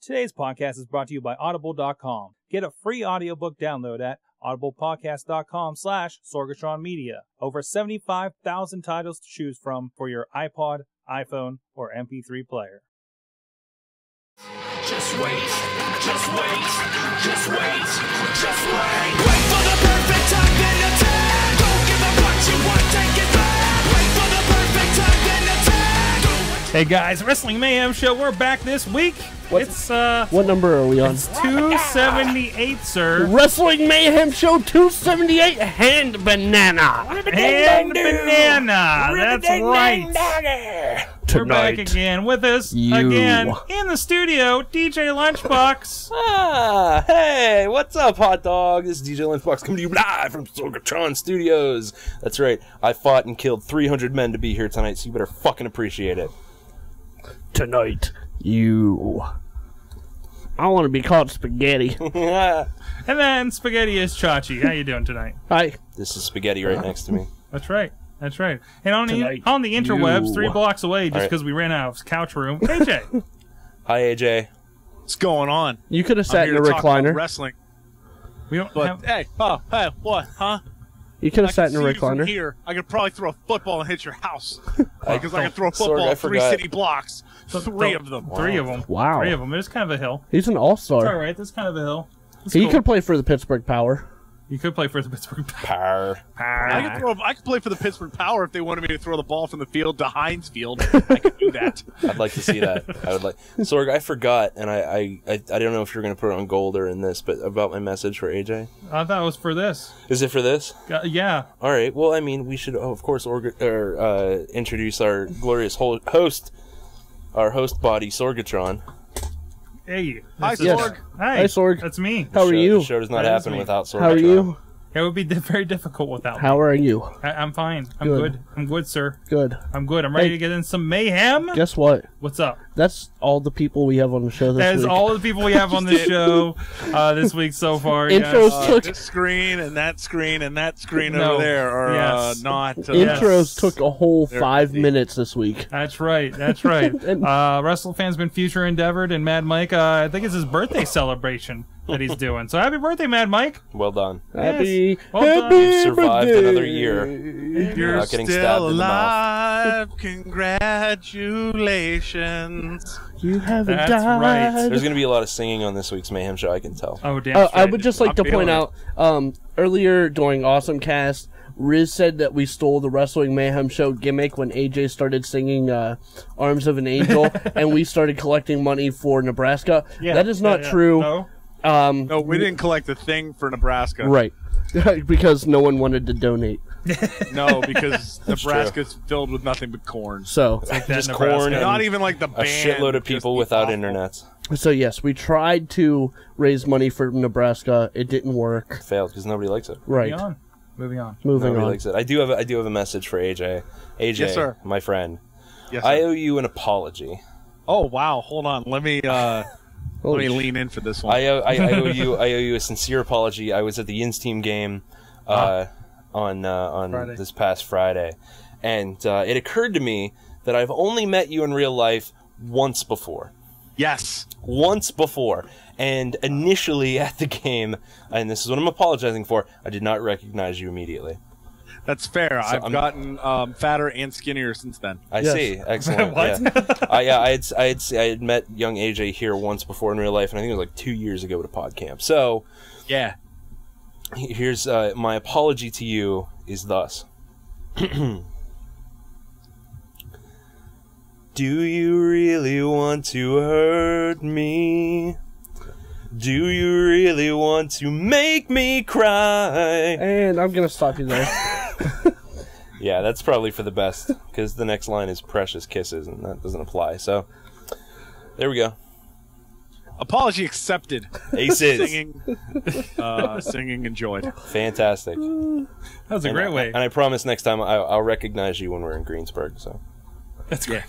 Today's podcast is brought to you by Audible.com. Get a free audiobook download at audiblepodcast.com/Sorgatron Media. Over 75,000 titles to choose from for your iPod, iPhone, or MP3 player. Just wait, just wait, just wait, just wait. Wait for the perfect time and attack. Don't give up what you want, take it back. Wait for the perfect time and attack. Hey guys, Wrestling Mayhem Show, we're back this week. What number are we on? It's 278, sir. Wrestling Mayhem Show 278, Hand Banana. Hand Banana. That's right. Tonight. We're back again with us again in the studio, DJ Lunchbox. Hey, what's up, hot dog? This is DJ Lunchbox coming to you live from Sorgatron Studios. That's right. I fought and killed 300 men to be here tonight, so you better fucking appreciate it. Tonight. I want to be called Spaghetti. And then Spaghetti is Chachi. How you doing tonight? Hi. This is Spaghetti right next to me. That's right. That's right. And on the interwebs, 3 blocks away, just because we ran out of couch room, AJ. Hi, AJ. What's going on? You could have sat in a recliner. Wrestling. We don't. But, hey, what? Huh? You could have sat in a recliner. Here, I could probably throw a football and hit your house because I could throw a football 3 city blocks. Three of them. It's kind of a hill. He's an all-star. It's all right. That's kind of a hill. He could play for the Pittsburgh Power. You could play for the Pittsburgh Power. I could play for the Pittsburgh Power if they wanted me to throw the ball from the field to Heinz Field. I could do that. I'd like to see that. I would like. Sorg, I forgot, and I don't know if you're going to put it on gold or in this, but about my message for AJ. I thought it was for this. Is it for this? Yeah. All right. Well, I mean, we should, of course, introduce our glorious host. Our host body, Sorgatron. Hey. Hi, Sorg. Hi. Hi, Sorg. That's me. How are you? The show does not happen without Sorgatron. How are you? It would be very difficult without me. How are you? I'm fine. I'm good. I'm good, sir. Good. I'm good. I'm ready to get in some mayhem. Guess what? What's up? That's all the people we have on the show this week. That is all the people we have on the show this week so far. Intros took... This screen and that screen and that screen over there are not... Intros took a whole 5 minutes this week. That's right. That's right. WrestleFan's been future endeavored, and Mad Mike, I think it's his birthday celebration that he's doing. So happy birthday, Mad Mike. Well done. Happy, yes. Well done. You've survived another year. You're still alive. Congratulations. You haven't died. Right. There's going to be a lot of singing on this week's Mayhem Show, I can tell. Oh, damn. I would just like to point out, earlier during Awesome Cast, Riz said that we stole the Wrestling Mayhem Show gimmick when AJ started singing Arms of an Angel, and we started collecting money for Nebraska. Yeah, that is not true. No? No, we didn't collect a thing for Nebraska. Right. Because no one wanted to donate. No, because Nebraska's filled with nothing but corn. So like just corn. Not even like the band. A shitload of people without internet. So yes, we tried to raise money for Nebraska. It didn't work. It failed because nobody likes it. Right. Moving on. Nobody likes it. I do have a message for AJ. AJ, yes, sir. My friend. Yes, sir. I owe you an apology. Oh wow! Hold on. Let me lean in for this one. I owe you a sincere apology. I was at the Yinz team game on this past Friday, and it occurred to me that I've only met you in real life once before. Yes, once before. And initially at the game, and this is what I'm apologizing for, I did not recognize you immediately. That's fair. So I've gotten fatter and skinnier since then. I see. Excellent. What? Yeah. I had met young AJ here once before in real life, and I think it was like 2 years ago at a pod camp. So, yeah. Here's my apology to you is thus. Do you really want to hurt me? Do you really want to make me cry? And I'm going to stop you there. Yeah, that's probably for the best, because the next line is precious kisses, and that doesn't apply. So, there we go. Apology accepted. Aces. Singing enjoyed. Fantastic. That was a great way. And I promise next time I'll recognize you when we're in Greensburg. So, that's great.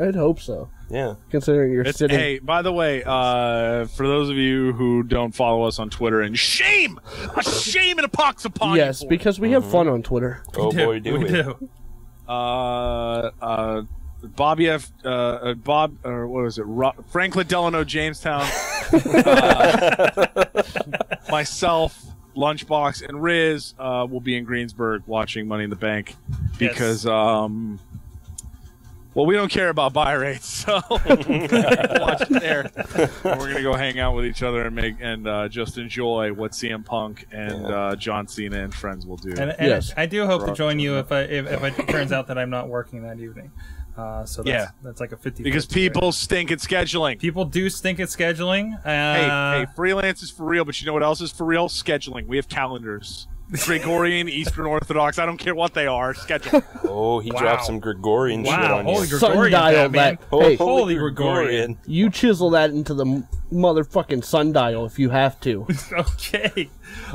I'd hope so. Yeah. Considering you're sitting. Hey, by the way, for those of you who don't follow us on Twitter, and shame! A shame and a pox upon you. Yes, because we have fun on Twitter. Oh boy, do we. Bobby F. Bob, or what was it? Franklin Delano, Jamestown. Myself, Lunchbox, and Riz will be in Greensburg watching Money in the Bank because, well, we don't care about buy rates, so watch it there. And we're gonna go hang out with each other and just enjoy what CM Punk and John Cena and friends will do. And yes. I do hope to join you if it turns out that I'm not working that evening. So that's like a 50. Because people stink at scheduling. People do stink at scheduling. Hey, freelance is for real, but you know what else is for real? Scheduling. We have calendars. Gregorian, Eastern Orthodox, I don't care what they are, schedule. Oh, he dropped some Gregorian shit on you. Holy Gregorian, holy Gregorian. You chisel that into the motherfucking sundial if you have to. Okay.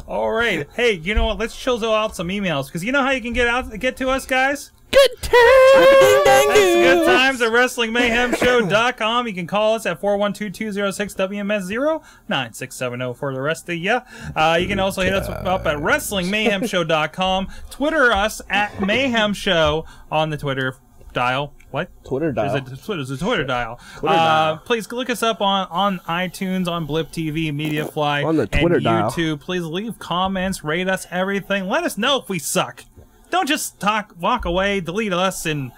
All right. Hey, you know what? Let's chisel out some emails, because you know how you can get to us, guys? Good times! Good times at WrestlingMayhemShow.com. You can call us at 412-206-WMS0 9670 for the rest of you. You can also hit us up at WrestlingMayhemShow.com. Twitter us at Mayhem Show on the Twitter dial. What? Twitter dial. There's a Twitter dial. Twitter dial. Please look us up on iTunes, on Blip TV, MediaFly, on the Twitter and YouTube. Dial. Please leave comments, rate us, everything. Let us know if we suck. Don't just walk away, delete us, and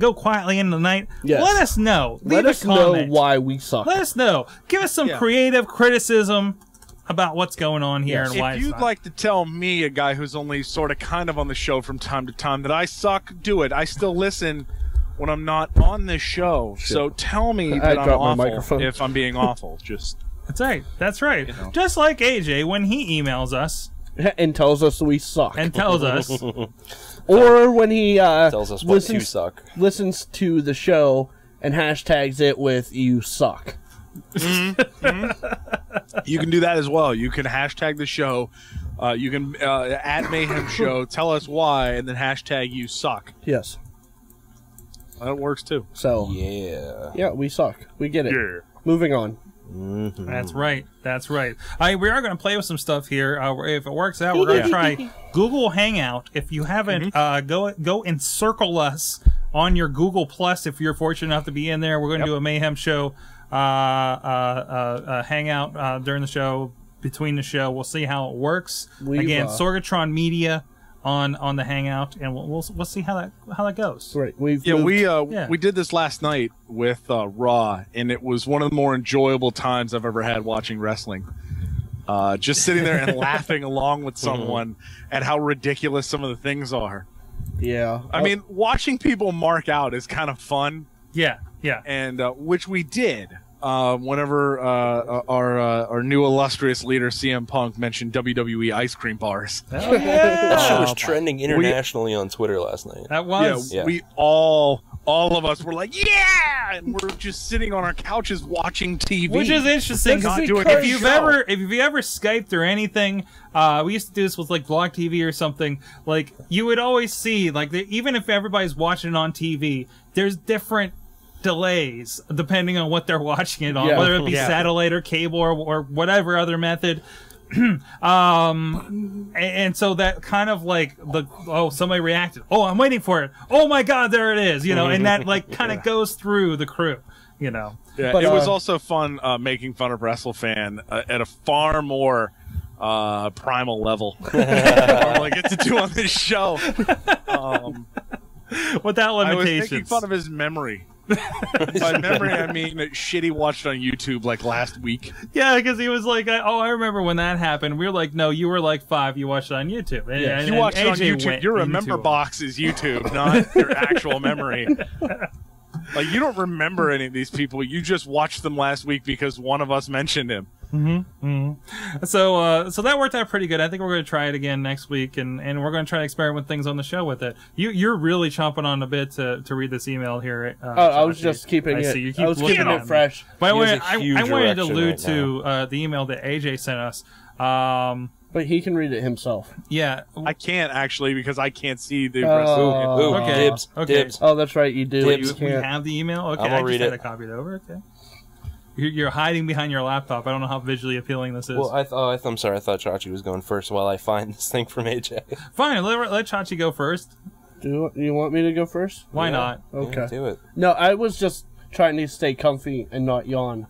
go quietly in the night. Yes. Let us know. Leave a comment. Let us know why we suck. Let us know. Give us some creative criticism about what's going on here and why. If you'd like to tell me, a guy who's only sort of kind of on the show from time to time, that I suck, do it. I still listen when I'm not on this show. Shit. So tell me that I'm awful if I'm being awful. Just that's right. That's right. You know. Just like AJ when he emails us. And tells us we suck. And tells us. Or when he tells us what you suck. Listens to the show and hashtags it with "you suck." Mm-hmm. You can do that as well. You can hashtag the show. You can @ Mayhem Show. Tell us why, and then hashtag "you suck." Yes, that works too. So yeah, we suck. We get it. Yeah. Moving on. Mm-hmm. That's right. That's right. We are going to play with some stuff here. If it works out, we're going to try Google Hangout. If you haven't, go and circle us on your Google Plus if you're fortunate enough to be in there. We're going to do a Mayhem Show hangout during the show, between the show. We'll see how it works. Again, Sorgatron Media on the Hangout, and we'll see how that goes. Right. We did this last night with Raw, and it was one of the more enjoyable times I've ever had watching wrestling. Just sitting there and laughing along with someone at how ridiculous some of the things are. Yeah. I mean, watching people mark out is kind of fun. Yeah. Yeah. And which we did. Whenever our new illustrious leader CM Punk mentioned WWE ice cream bars, that shit was trending internationally on Twitter last night. That was we all of us were like, yeah, and we're just sitting on our couches watching TV, which is interesting. If you've ever Skyped or anything, we used to do this with like Blog TV or something. Like you would always see like even if everybody's watching it on TV, there's different delays depending on what they're watching it on, whether it be satellite or cable or whatever other method. And so that kind of like somebody reacted, oh, I'm waiting for it, oh my god, there it is, you know, and that like kind of goes through the crew, you know. Yeah, but it was also fun making fun of WrestleFan at a far more primal level I get to do on this show without limitations. I was making fun of his memory. By memory, I mean shit he watched on YouTube like last week. Yeah, because he was like, "Oh, I remember when that happened." We were like, "No, you were like 5. You watched it on YouTube." And, you watched it on YouTube. Your remember box is YouTube, not your actual memory. Like you don't remember any of these people. You just watched them last week because one of us mentioned him. Mm-hmm. Mm-hmm. So, so that worked out pretty good. I think we're going to try it again next week, and we're going to try to experiment with things on the show with it. You're really chomping on a bit to read this email here. I was just keeping it. I was keeping it fresh. By the way, I wanted to allude to the email that AJ sent us. But he can read it himself. Yeah, I can't actually because I can't see the rest of it. Okay. Dibs. Okay. Dibs. Oh, that's right. You do. Dibs. You have the email. Okay, I just had to copy it over. Okay. You're hiding behind your laptop. I don't know how visually appealing this is. Well, I'm sorry. I thought Chachi was going first while I find this thing from AJ. Fine. Let Chachi go first. Do you want me to go first? Why not? Okay. Yeah, do it. No, I was just trying to stay comfy and not yawn,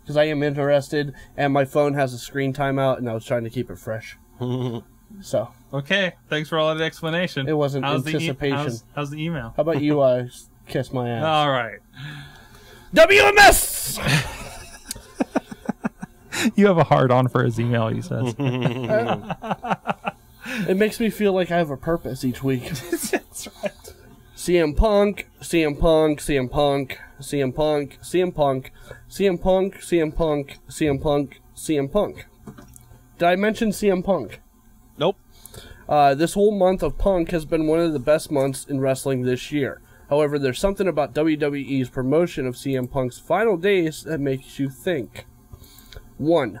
because I am interested, and my phone has a screen timeout, and I was trying to keep it fresh. So. Okay. Thanks for all that explanation. It wasn't anticipation. How's the email? How about you? Kiss my ass. All right. WMS. You have a hard-on for his email, he says. It makes me feel like I have a purpose each week. That's right. CM Punk, CM Punk, CM Punk, CM Punk, CM Punk, CM Punk, CM Punk, CM Punk, CM Punk. Did I mention CM Punk? Nope. This whole month of Punk has been one of the best months in wrestling this year. However, there's something about WWE's promotion of CM Punk's final days that makes you think. 1.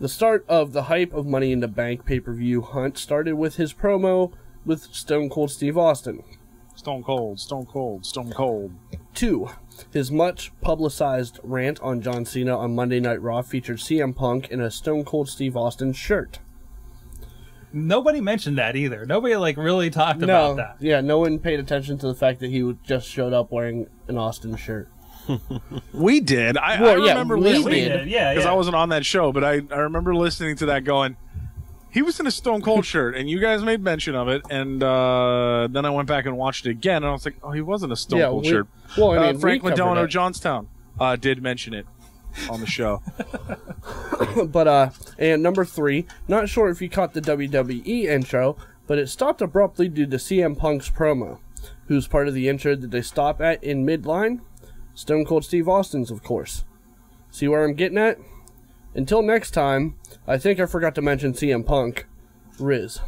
The start of the hype of Money in the Bank pay-per-view hunt started with his promo with Stone Cold Steve Austin. Stone Cold, Stone Cold, Stone Cold. 2. His much-publicized rant on John Cena on Monday Night Raw featured CM Punk in a Stone Cold Steve Austin shirt. Nobody mentioned that either. Nobody, like, really talked about that. Yeah, no one paid attention to the fact that he just showed up wearing an Austin shirt. We did. I remember listening. Yeah, because I wasn't on that show, but I remember listening to that going, he was in a Stone Cold shirt, and you guys made mention of it, and then I went back and watched it again, and I was like, oh, he wasn't a Stone Cold shirt. Well, I mean, Frank Ladano Johnstown did mention it on the show. But, and number 3, not sure if you caught the WWE intro, but it stopped abruptly due to CM Punk's promo. Whose part of the intro did they stop at in midline? Stone Cold Steve Austin's, of course. See where I'm getting at? Until next time, I think I forgot to mention CM Punk. Riz.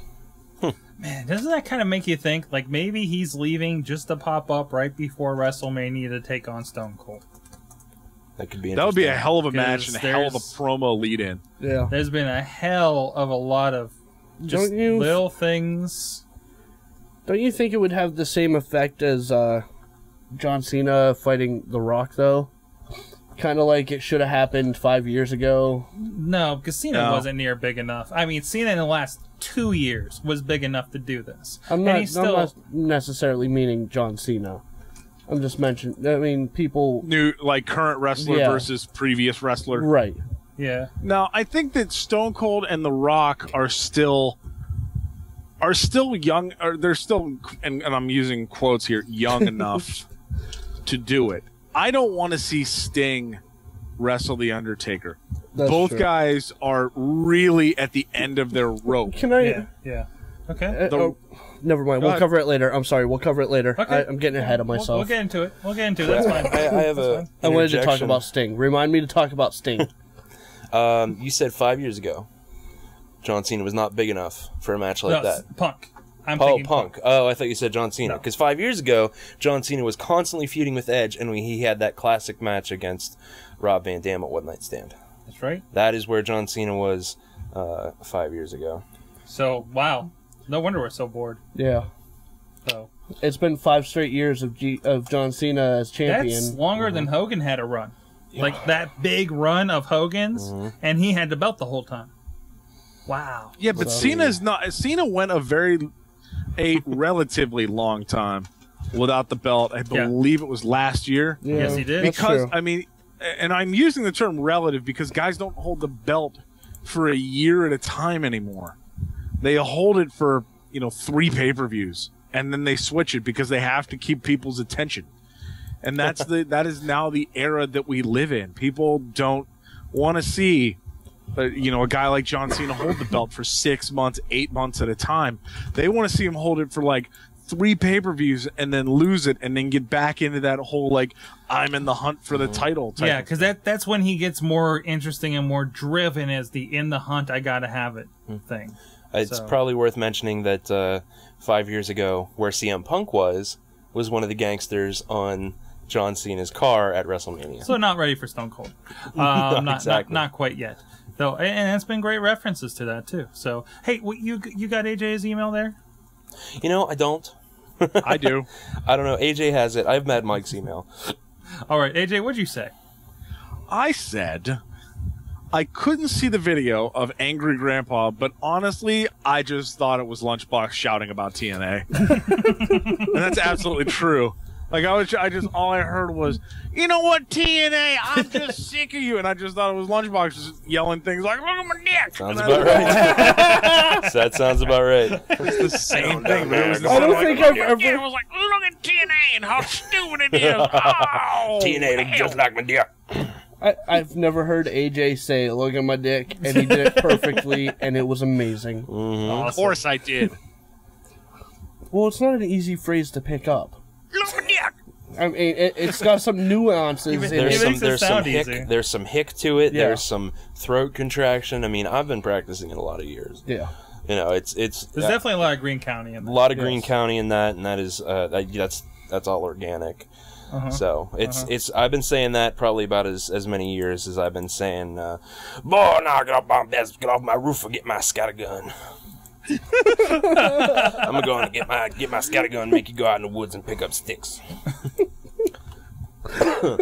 Man, doesn't that kind of make you think, like, maybe he's leaving just to pop up right before WrestleMania to take on Stone Cold? That could be. That would be a hell of a match and a hell of a promo lead-in. Yeah. There's been a hell of a lot of just little things. Don't you think it would have the same effect as... John Cena fighting The Rock, though? Kind of like it should have happened 5 years ago. No, because Cena wasn't near big enough. I mean, Cena in the last 2 years was big enough to do this. I'm not necessarily meaning John Cena. I'm just mentioning, I mean, people... New, like, current wrestler versus previous wrestler. Right. Yeah. Now, I think that Stone Cold and The Rock are still... young, or they're still, and I'm using quotes here, young enough to do it. I don't want to see Sting wrestle The Undertaker. Both guys are really at the end of their rope. Can I? Yeah. Okay. Never mind. We'll cover it later. I'm sorry. We'll cover it later. Okay. I'm getting ahead of myself. We'll get into it. That's fine. I have a. I wanted to talk about Sting. Remind me to talk about Sting. You said 5 years ago. John Cena was not big enough for a match like that. Punk. I'm thinking Punk. Oh, I thought you said John Cena. Because 5 years ago, John Cena was constantly feuding with Edge, and he had that classic match against Rob Van Dam at One Night Stand. That's right. That is where John Cena was 5 years ago. So, wow. No wonder we're so bored. Yeah. So. It's been 5 straight years of John Cena as champion. That's longer than Hogan had a run. Yeah. Like, that big run of Hogan's, and he had the belt the whole time. Wow. Yeah, but Cena's not. Cena went a relatively long time without the belt. I believe it was last year. Yeah. Yes, he did. Because I mean, and I'm using the term relative because guys don't hold the belt for a year at a time anymore. They hold it for 3 pay-per-views, and then they switch it because they have to keep people's attention. And that's that is now the era that we live in. People don't want to see. A guy like John Cena hold the belt for 6 months, 8 months at a time. They want to see him hold it for like 3 pay-per-views and then lose it and then get back into that whole like I'm in the hunt for the title type. Yeah, because that's when he gets more interesting and more driven as the in the hunt, I gotta have it thing. It's probably worth mentioning that 5 years ago where CM Punk was one of the gangsters on John Cena's car at WrestleMania. So not ready for Stone Cold. Not quite yet. So, and it's been great references to that too. So, hey, you got AJ's email there? You know, I don't. I do. I don't know. AJ has it. I have Mad Mike's email. All right, AJ, what'd you say? I said, I couldn't see the video of Angry Grandpa, but honestly, I just thought it was Lunchbox shouting about TNA. And that's absolutely true. Like, all I heard was, you know what, TNA, I'm just sick of you. And I just thought it was Lunchbox just yelling things like, look at my dick. Sounds about right. So that sounds about right. It's the same thing, man. I don't think I've ever... It was like, look at TNA and how stupid it is. Oh, TNA looks just like my dick. I've never heard AJ say, look at my dick, and he did it perfectly, and it was amazing. Mm-hmm. Awesome. Of course I did. Well, it's not an easy phrase to pick up. Look at my dick! I mean, it's got some nuances in it. There's some hick to it. Yeah. There's some throat contraction. I mean, I've been practicing it a lot of years. Yeah. You know, there's definitely a lot of Greene County in that. A lot of Greene County in that, and that is, that's all organic. So I've been saying that probably about as many years as I've been saying, boy, now get off my roof or get my scatter gun. I'm gonna go and get my scatter gun, and make you go out in the woods and pick up sticks.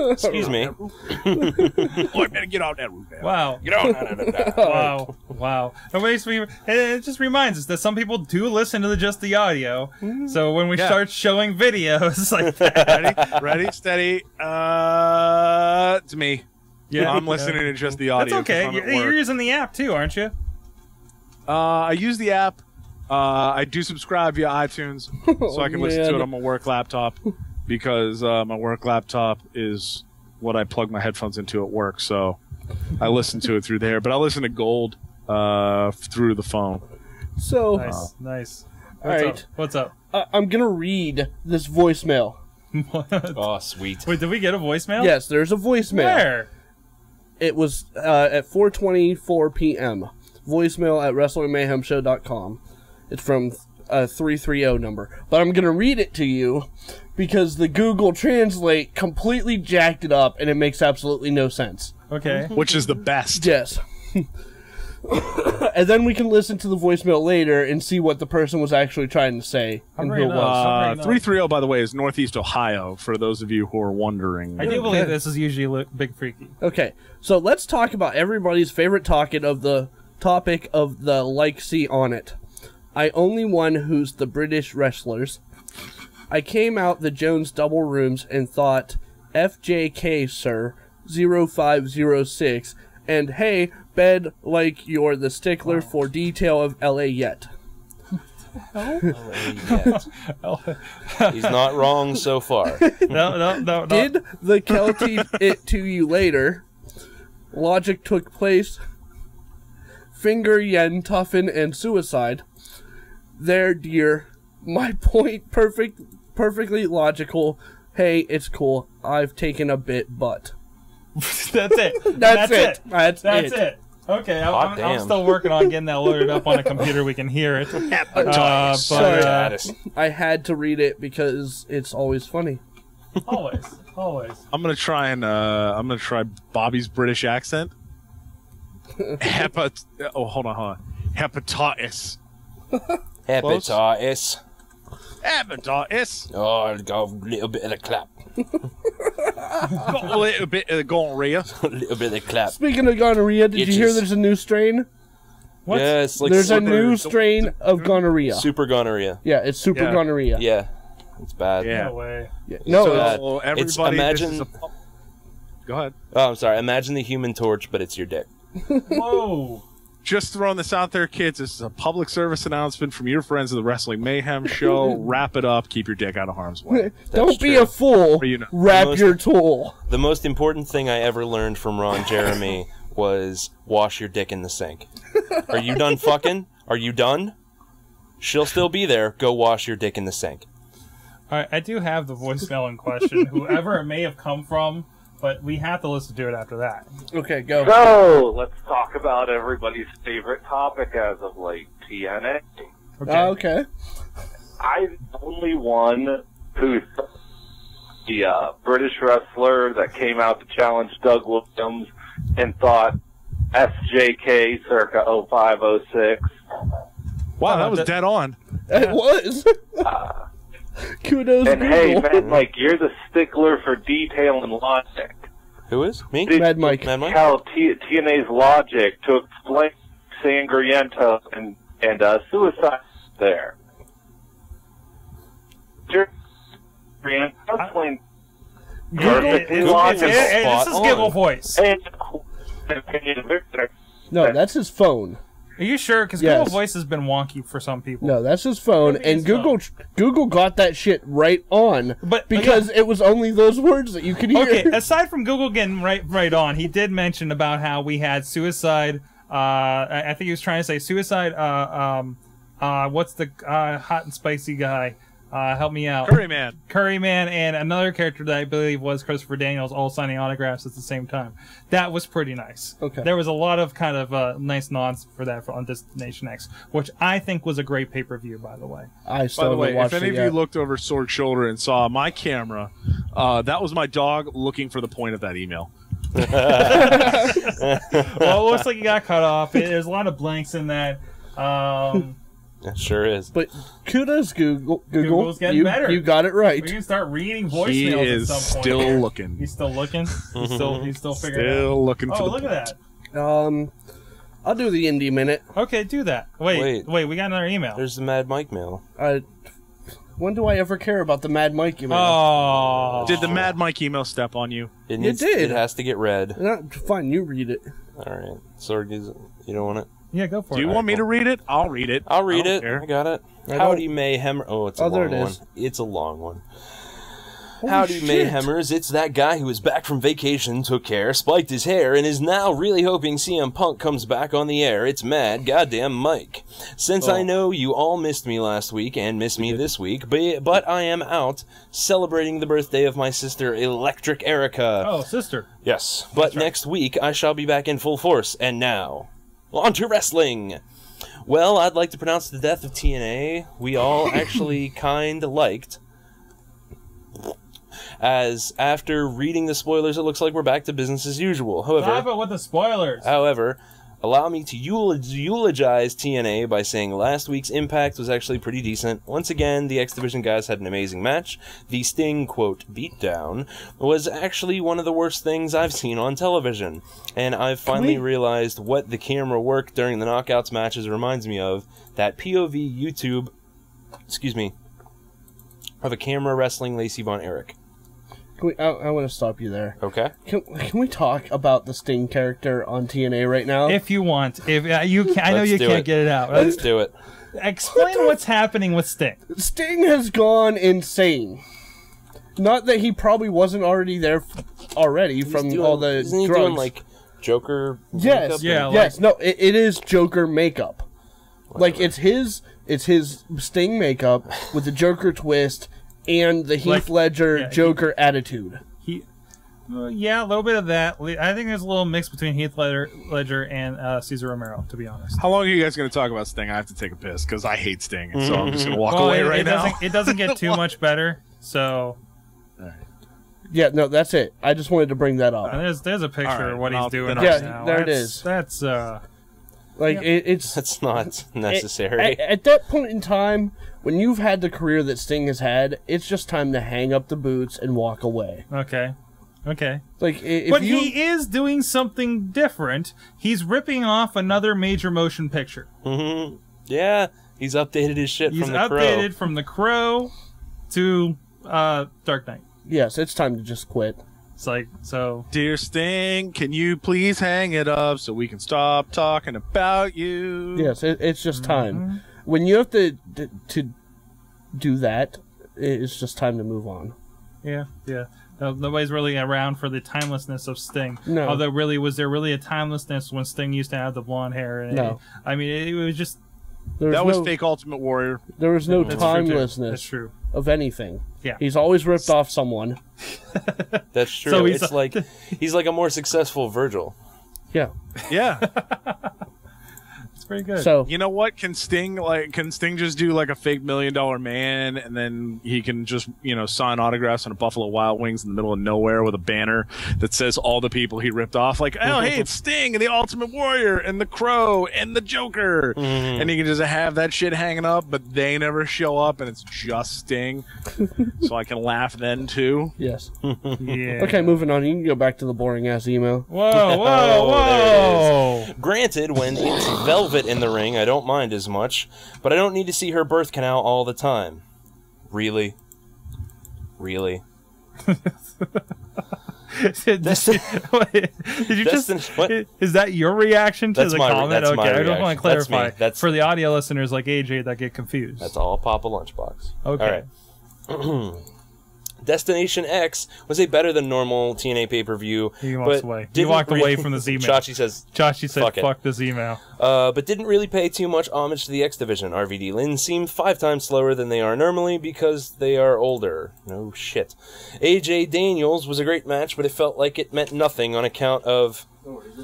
Excuse me. Boy, better get off that roof. Man. Wow. Get on. Wow. Wow. It just reminds us that some people do listen to just the audio. So when we start showing videos like that, ready, steady, to me. Yeah, I'm listening to just the audio. That's okay. You're using the app too, aren't you? I use the app. I do subscribe via iTunes, so I can listen to it on my work laptop. Because my work laptop is what I plug my headphones into at work, so I listen to it through there. But I listen to Gold through the phone. So nice. All right, what's up? I'm gonna read this voicemail. What? Oh, sweet. Wait, did we get a voicemail? Yes, there's a voicemail. Where? It was at 4:24 p.m. Voicemail at WrestlingMayhemShow.com. It's from a 330 number, but I'm gonna read it to you. Because the Google Translate completely jacked it up, and it makes absolutely no sense. Okay. Which is the best. Yes. And then we can listen to the voicemail later and see what the person was actually trying to say. And who it was. 330, by the way, is Northeast Ohio, for those of you who are wondering. I do believe this is usually Big Freaky. Okay, so let's talk about everybody's favorite topic of the see on it. I only one who's the British wrestlers. I came out the Jones double rooms and thought, FJK, sir, 0506, and hey, bed like you're the stickler for detail of LA yet. What the hell? LA yet. He's not wrong so far. No. Did the Kelty it to you later? Logic took place. Finger Yen, Tuffin, and Suicide. There, dear. My point perfectly logical. Hey, it's cool. I've taken a bit, but that's it. Okay, I'm still working on getting that loaded up on a computer. We can hear it. I had to read it because it's always funny. Always. I'm gonna try Bobby's British accent. Hepatitis. Hepatitis. Hepatitis. Oh, I'll go a little bit of the clap. Got a little bit of gonorrhea. A little bit of the clap. Speaking of gonorrhea, did you hear there's a new strain? What? Yeah, it's like there's a new strain of gonorrhea. Super gonorrhea. Yeah, it's super gonorrhea. Yeah, it's bad. Yeah. No way. Yeah. No, so bad. Well, everybody, imagine. Go ahead. Oh, I'm sorry. Imagine the Human Torch, but it's your dick. Whoa. Just throwing this out there, kids. This is a public service announcement from your friends of the Wrestling Mayhem Show. Wrap it up. Keep your dick out of harm's way. Don't be a fool. You know. Wrap your tool. The most important thing I ever learned from Ron Jeremy was wash your dick in the sink. Are you done fucking? Are you done? She'll still be there. Go wash your dick in the sink. All right, I do have the voicemail in question. Whoever it may have come from. But we have to listen to it after that. Okay, go. So, let's talk about everybody's favorite topic as of late, TNA. Okay. I'm the only one who's the British wrestler that came out to challenge Doug Williams and thought SJK circa 0506. Wow, that was dead on. It was. Kudos. And hey, man, like, you're the stickler for detail and logic. Who is? Me? Mad Mike. How TNA's logic to explain Sangriento and suicide there. This is Giggle Voice. No, that's his phone. Are you sure? Because yes. Google Voice has been wonky for some people. No, that's his phone, and Google got that shit right on, but because it was only those words that you could hear. Okay, aside from Google getting right on, he did mention about how we had suicide. I think he was trying to say suicide. What's the hot and spicy guy? Help me out. Curryman. Curryman and another character that I believe was Christopher Daniels all signing autographs at the same time. That was pretty nice. Okay. There was a lot of kind of nice nods for that on Destination X, which I think was a great pay-per-view, by the way. I saw. By the way, if any of you looked over Sword's shoulder and saw my camera, that was my dog looking for the point of that email. Well, it looks like you got cut off. There's a lot of blanks in that. It sure is. But kudos, Google. Google's getting better. You got it right. We can start reading voicemails at some point. He's still looking. He's still figuring it out. Still looking. Oh, look at that. I'll do the indie minute. Okay, do that. Wait. We got another email. There's the Mad Mike mail. When do I ever care about the Mad Mike email? Oh. Did the Mad Mike email step on you? It did. It has to get read. Fine, you read it. All right. So you don't want it. Yeah, go for it. Do you want me to read it? I'll read it. I'll read it. I got it. Howdy Mayhem. Oh, it's a long one. It's a long one. Howdy Mayhemers. It's that guy who is back from vacation, took care, spiked his hair, and is now really hoping CM Punk comes back on the air. It's Mad Goddamn Mike. Since I know you all missed me last week and miss me this week, but I am out celebrating the birthday of my sister, Electric Erica. Oh, sister. Yes. But next week, I shall be back in full force. And now... on to wrestling. Well, I'd like to pronounce the death of TNA. We all actually kind of liked. As after reading the spoilers, it looks like we're back to business as usual. However, talk about the spoilers. However, allow me to eulogize TNA by saying last week's Impact was actually pretty decent. Once again, the X Division guys had an amazing match. The Sting, quote, beatdown was actually one of the worst things I've seen on television. And I've finally realized what the camera work during the Knockouts matches reminds me of. That POV YouTube, excuse me, of a camera wrestling Lacey Von Erich. I want to stop you there. Okay. Can we talk about the Sting character on TNA right now? If you want. I know you can't get it out. Let's do it. Explain what's happening with Sting. Sting has gone insane. Not that he probably wasn't already there from all the drugs. Isn't he doing, like, Joker makeup? Yes. No, it is Joker makeup. Whatever. Like, it's his Sting makeup with the Joker twist. And the Heath Ledger Joker attitude. Yeah, a little bit of that. I think there's a little mix between Heath Ledger and Cesar Romero, to be honest. How long are you guys going to talk about Sting? I have to take a piss because I hate Sting, and so I'm just going to walk away now. It doesn't get too much better, so... All right. Yeah, no, that's it. I just wanted to bring that up. There's a picture of what he's doing right now. There it is. That's... That's not necessary. At that point in time... when you've had the career that Sting has had, it's just time to hang up the boots and walk away. Okay. Like, he is doing something different. He's ripping off another major motion picture. Mm-hmm. Yeah, he's updated his shit from The Crow. He's updated from The Crow to Dark Knight. Yes, it's time to just quit. It's like, so... Dear Sting, can you please hang it up so we can stop talking about you? Yes, it's just time. When you have to do that, it's just time to move on. Yeah. Nobody's really around for the timelessness of Sting. No. Although, really, was there really a timelessness when Sting used to have the blonde hair? And no. It was just... That was fake Ultimate Warrior. There was no timelessness of anything. Yeah. He's always ripped off someone. That's true. So it's like... he's like a more successful Virgil. Yeah. Yeah. pretty good. So you know what? Can Sting just do like a fake $1 million man, and then he can just, you know, sign autographs on a Buffalo Wild Wings in the middle of nowhere with a banner that says all the people he ripped off, like, oh hey, it's Sting and the Ultimate Warrior and the Crow and the Joker, and he can just have that shit hanging up, but they never show up, and it's just Sting, so I can laugh then too. Yes. Yeah. Okay, moving on. You can go back to the boring ass email. Whoa, whoa, whoa! There it is. Granted, when it's Velvet in the ring, I don't mind as much, but I don't need to see her birth canal all the time. Really? Really? Is that your reaction to the comment? Okay, I just want to clarify. That's for the audio listeners like AJ that get confused. That's all Papa Lunchbox. Okay. All right. Destination X was a better than normal TNA pay-per-view. He walked away. He walked away from this email. Chachi said, fuck this email. But didn't really pay too much homage to the X Division. RVD Lynn seemed 5 times slower than they are normally because they are older. No shit. AJ Daniels was a great match, but it felt like it meant nothing on account of...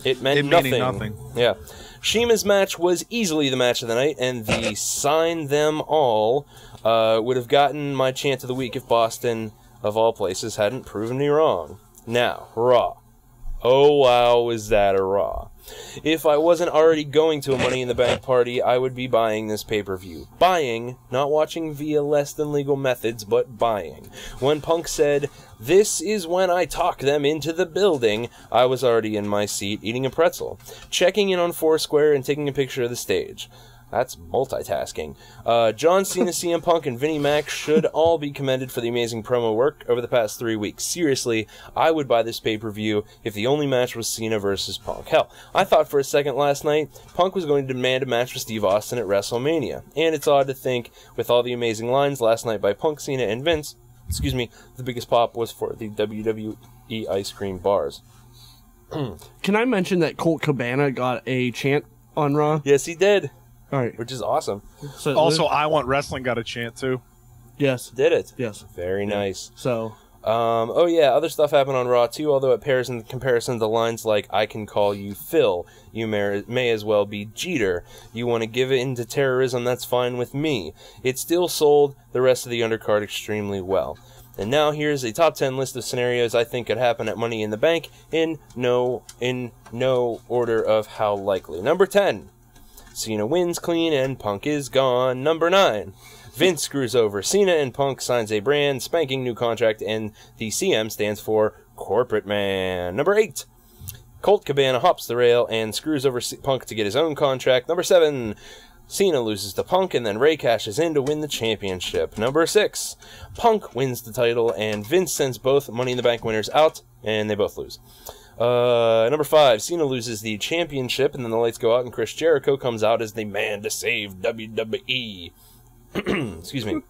It meant nothing. Yeah. Shima's match was easily the match of the night, and the sign them all would have gotten my chant of the week if Boston... of all places, hadn't proven me wrong. Now, Raw. Oh, wow, is that a Raw. If I wasn't already going to a Money in the Bank party, I would be buying this pay-per-view. Buying, not watching via less than legal methods, but buying. When Punk said, "This is when I talk them into the building," I was already in my seat eating a pretzel, checking in on Foursquare and taking a picture of the stage. That's multitasking. John Cena, CM Punk, and Vinnie Mac should all be commended for the amazing promo work over the past 3 weeks. Seriously, I would buy this pay-per-view if the only match was Cena versus Punk. Hell, I thought for a second last night Punk was going to demand a match with Steve Austin at WrestleMania. And it's odd to think, with all the amazing lines last night by Punk, Cena, and Vince, excuse me, the biggest pop was for the WWE ice cream bars. Can I mention that Colt Cabana got a chant on Raw? Yes, he did. All right. Which is awesome. So also, I Want Wrestling got a chant, too. Yes. Did it? Yes. Very nice. So, oh, yeah, other stuff happened on Raw, too, although it pairs in comparison to lines like, "I can call you Phil. You may as well be Jeter. You want to give in to terrorism? That's fine with me." It still sold the rest of the undercard extremely well. And now here's a top 10 list of scenarios I think could happen at Money in the Bank in no order of how likely. Number 10. Cena wins clean and Punk is gone. Number 9, Vince screws over Cena and Punk signs a brand spanking new contract, and the CM stands for Corporate Man. Number 8, Colt Cabana hops the rail and screws over Punk to get his own contract. Number 7, Cena loses to Punk and then Ray cashes in to win the championship. Number 6, Punk wins the title and Vince sends both Money in the Bank winners out and they both lose. Number 5, Cena loses the championship, and then the lights go out, and Chris Jericho comes out as the man to save WWE. Excuse me.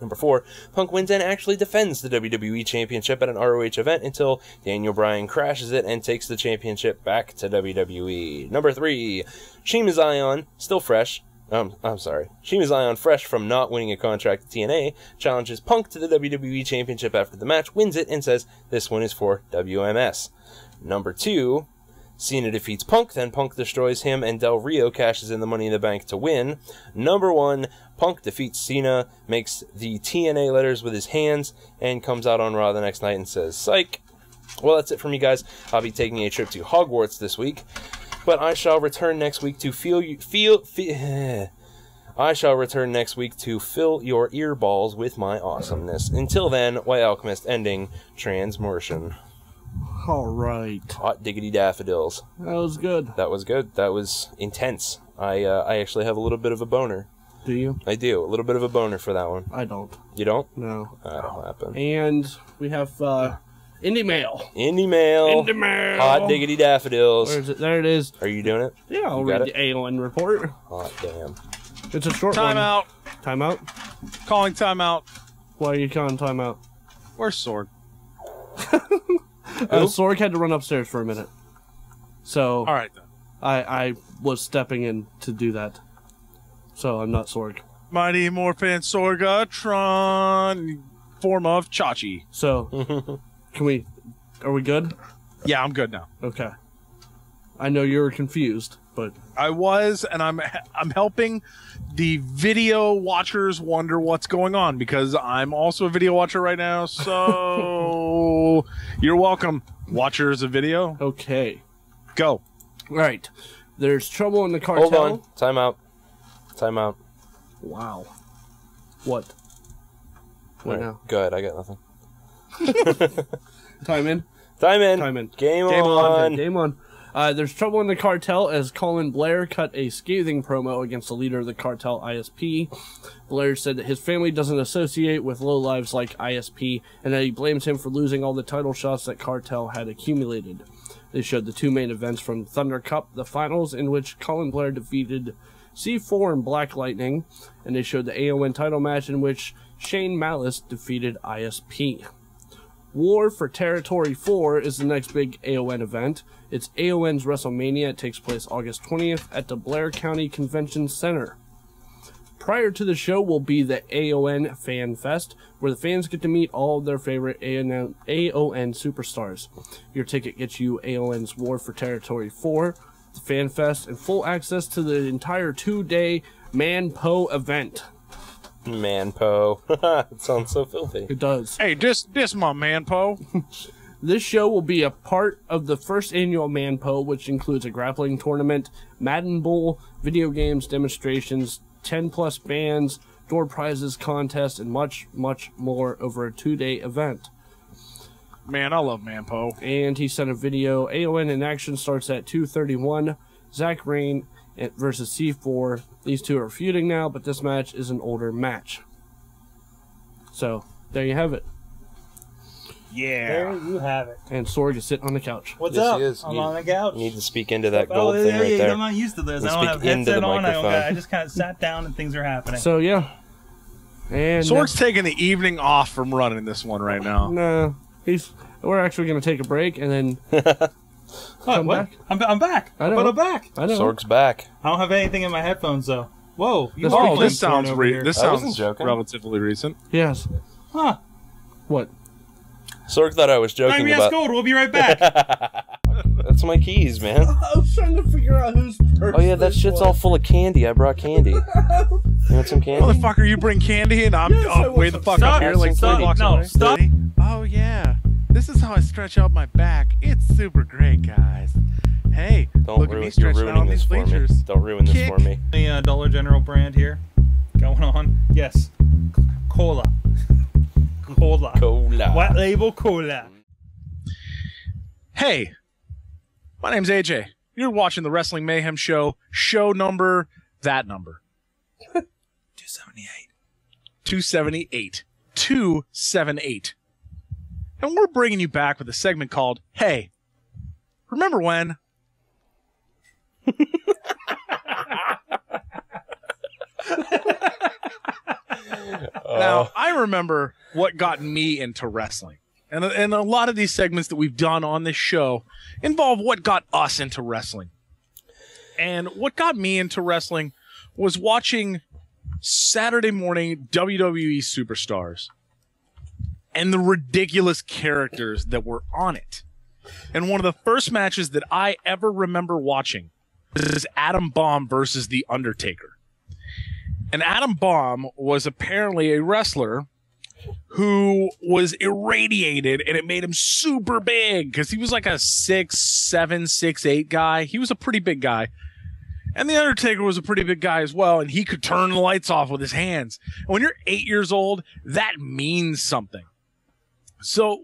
Number 4, Punk wins and actually defends the WWE Championship at an ROH event until Daniel Bryan crashes it and takes the championship back to WWE. Number 3, Shima's Ion, still fresh. I'm sorry. Shima's Ion, fresh from not winning a contract at TNA, challenges Punk to the WWE Championship after the match, wins it, and says, "This one is for WMS." Number 2, Cena defeats Punk, then Punk destroys him, and Del Rio cashes in the Money in the Bank to win. Number 1, Punk defeats Cena, makes the TNA letters with his hands, and comes out on Raw the next night and says, "Psych." Well, that's it for me, guys. I'll be taking a trip to Hogwarts this week. But I shall return next week to fill your ear balls with my awesomeness. Until then, White Alchemist, ending transmotion. All right. Hot diggity daffodils. That was good. That was good. That was intense. I actually have a little bit of a boner. Do you? I do. A little bit of a boner for that one. I don't. You don't? No. That'll happen. And we have. Indie mail. Indie mail. Indie mail. Hot diggity daffodils. Where is it? There it is. Are you doing it? Yeah, I'll read the ALN report. Oh, damn. It's a short one. Time out. Time out? Calling time out. Why are you calling time out? Where's Sorg? Sorg had to run upstairs for a minute. So. All right, then. I was stepping in to do that. So I'm not Sorg. Mighty Morphin Sorgatron. Form of Chachi. So. Are we good? Yeah, I'm good now. Okay. I know you were confused, but I was, and I'm helping the video watchers wonder what's going on, because I'm also a video watcher right now. So you're welcome, watchers of video. Okay, go. All right. There's trouble in the cartel. Hold on. Time out. Time out. Wow. What? What now? Go ahead. I got nothing. Time in. Time in. Time in. Game on. Game on. There's trouble in the cartel as Colin Blair cut a scathing promo against the leader of the cartel, ISP. Blair said that his family doesn't associate with lowlives like ISP, and that he blames him for losing all the title shots that cartel had accumulated. They showed the two main events from Thunder Cup, the finals, in which Colin Blair defeated C4 and Black Lightning, and they showed the AON title match in which Shane Malice defeated ISP. War for Territory 4 is the next big AON event. It's AON's WrestleMania. It takes place August 20th at the Blair County Convention Center. Prior to the show will be the AON Fan Fest, where the fans get to meet all of their favorite AON superstars. Your ticket gets you AON's War for Territory 4, the Fan Fest, and full access to the entire two-day Man-Po event. Man-po. It sounds so filthy. It does. Hey, this my man-po. This show will be a part of the first annual Man-po, which includes a grappling tournament, Madden Bowl, video games, demonstrations, 10-plus bands, door prizes, contests, and much, much more over a two-day event. Man, I love Man-po. And he sent a video. AON in action starts at 2:31. Zach Rain versus C4. These two are feuding now, but this match is an older match. So, there you have it. Yeah. There you have it. And Sorg is sitting on the couch. What's up? He is. I'm on the couch. You need to speak into that gold thing right there. I'm not used to this. I don't have headset on. I just kind of sat down and things are happening. So, yeah. And Sorg's taking the evening off from running this one right now. No. We're actually going to take a break and then... I'm back. I'm back. I know. Sorg's back. I don't have anything in my headphones though. Whoa! This sounds relatively recent. Yes. Huh? What? Sorg thought I was joking about. Gold. We'll be right back. That's my keys, man. I was trying to figure out who's. Oh yeah, that shit's all full of candy. I brought candy. You want some candy? Motherfucker, you bring candy and I'm way the fuck up here like 3 blocks away. No, stop. Oh yeah. This is how I stretch out my back. It's super great, guys. Hey, look at me stretching out these bleachers. Don't ruin this for me. The Dollar General brand here going on. Yes. Cola. Cola. White label cola. Hey, my name's AJ. You're watching the Wrestling Mayhem Show. Show number, that number. 278. 278. 278. And we're bringing you back with a segment called, Hey, Remember When? Now, I remember what got me into wrestling. And a lot of these segments that we've done on this show involve what got us into wrestling. And what got me into wrestling was watching Saturday morning WWE Superstars. And the ridiculous characters that were on it. And one of the first matches that I ever remember watching is Adam Bomb versus The Undertaker. And Adam Bomb was apparently a wrestler who was irradiated, and it made him super big because he was like a 6'7", 6'8" guy. He was a pretty big guy. And The Undertaker was a pretty big guy as well, and he could turn the lights off with his hands. And when you're 8 years old, that means something. So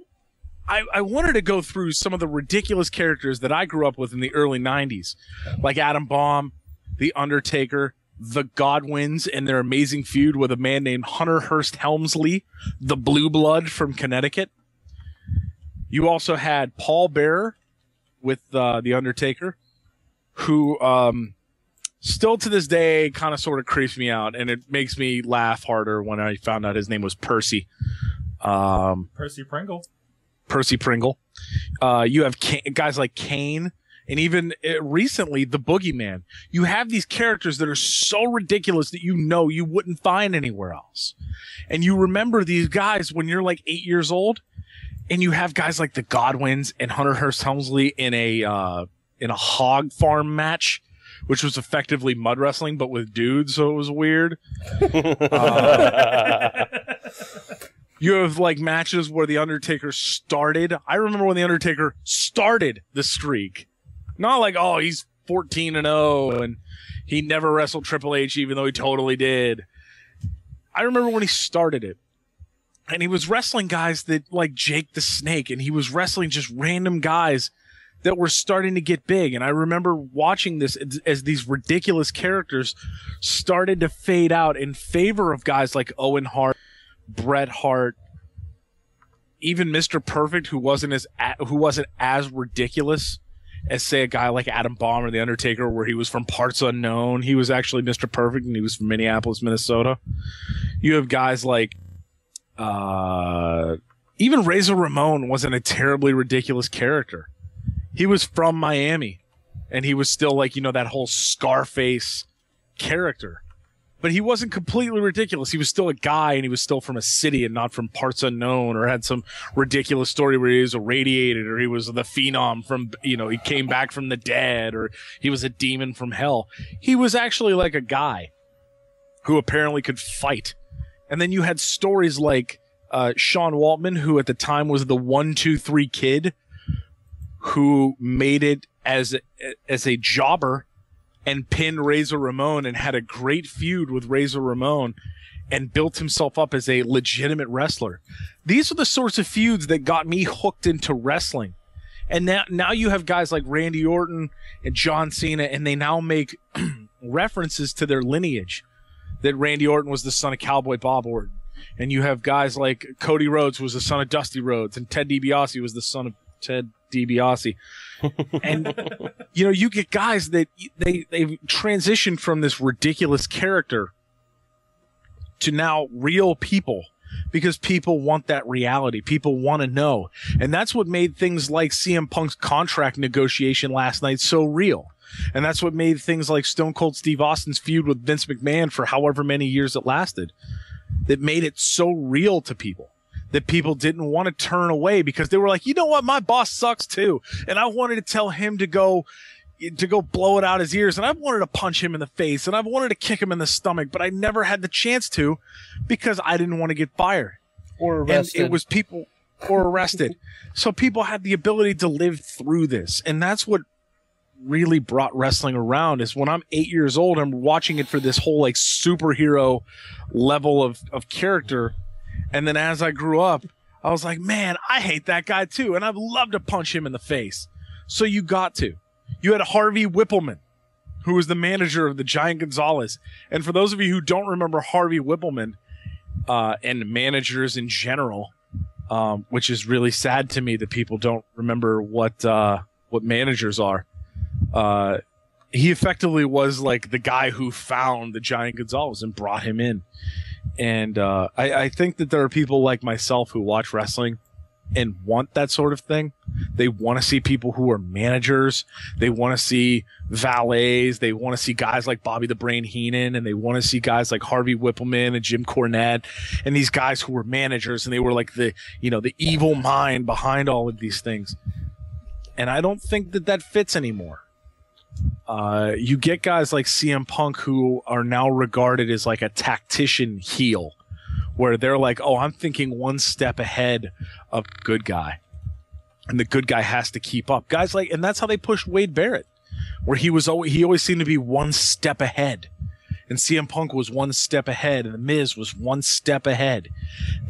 I wanted to go through some of the ridiculous characters that I grew up with in the early 90s, like Adam Bomb, The Undertaker, the Godwins and their amazing feud with a man named Hunter Hearst Helmsley, the Blue Blood from Connecticut. You also had Paul Bearer with The Undertaker, who still to this day kind of sort of creeps me out, and it makes me laugh harder when I found out his name was Percy. Percy Pringle. Percy Pringle. You have guys like Kane, and even recently, the Boogeyman. You have these characters that are so ridiculous that you know you wouldn't find anywhere else. And you remember these guys when you're like 8 years old, and you have guys like the Godwins and Hunter Hearst Helmsley in a in a hog farm match, which was effectively mud wrestling, but with dudes, so it was weird. You have like matches where The Undertaker started. I remember when The Undertaker started the streak. Not like, oh, he's 14-0 and he never wrestled Triple H, even though he totally did. I remember when he started it. And he was wrestling guys that like Jake the Snake, and he was wrestling just random guys that were starting to get big. And I remember watching this as these ridiculous characters started to fade out in favor of guys like Owen Hart, Bret Hart, even Mr. Perfect, who wasn't as ridiculous as, say, a guy like Adam Bomb or The Undertaker, where he was from parts unknown. He was actually Mr. Perfect, and he was from Minneapolis, Minnesota. You have guys like even Razor Ramon wasn't a terribly ridiculous character. He was from Miami, and he was still like, you know, that whole Scarface character. But he wasn't completely ridiculous. He was still a guy, and he was still from a city and not from parts unknown, or had some ridiculous story where he was irradiated, or he was the phenom from, you know, he came back from the dead, or he was a demon from hell. He was actually like a guy who apparently could fight. And then you had stories like Sean Waltman, who at the time was the 1-2-3 kid, who made it as a jobber and pinned Razor Ramon and had a great feud with Razor Ramon and built himself up as a legitimate wrestler. These are the sorts of feuds that got me hooked into wrestling. And now you have guys like Randy Orton and John Cena, and they now make references to their lineage, that Randy Orton was the son of Cowboy Bob Orton. And you have guys like Cody Rhodes, who was the son of Dusty Rhodes, and Ted DiBiase was the son of Ted DiBiase. And you know, you get guys that they've transitioned from this ridiculous character to now real people, because people want that reality. People want to know. And that's what made things like CM Punk's contract negotiation last night so real. And that's what made things like Stone Cold Steve Austin's feud with Vince McMahon for however many years it lasted, that made it so real to people, that people didn't want to turn away, because they were like, you know what? My boss sucks too. And I wanted to tell him to go blow it out his ears. And I've wanted to punch him in the face, and I've wanted to kick him in the stomach, but I never had the chance to, because I didn't want to get fired or arrested. And it was people or arrested. So people had the ability to live through this. And that's what really brought wrestling around, is when I'm 8 years old, I'm watching it for this whole like superhero level of character. And then as I grew up, I was like, man, I hate that guy too. And I'd love to punch him in the face. So you got to. You had Harvey Whippleman, who was the manager of the Giant Gonzalez. And for those of you who don't remember Harvey Whippleman and managers in general, which is really sad to me that people don't remember what managers are. He effectively was like the guy who found the Giant Gonzalez and brought him in. And I think that there are people like myself who watch wrestling and want that sort of thing. They want to see people who are managers. They want to see valets. They want to see guys like Bobby the Brain Heenan, and they want to see guys like Harvey Whippleman and Jim Cornette, and these guys who were managers, and they were like the, you know, the evil mind behind all of these things. And I don't think that that fits anymore. You get guys like CM Punk, who are now regarded as like a tactician heel, where they're like, oh, I'm thinking one step ahead of good guy, and the good guy has to keep up. Guys like, and that's how they pushed Wade Barrett, where he always seemed to be one step ahead, and CM Punk was one step ahead, and The Miz was one step ahead.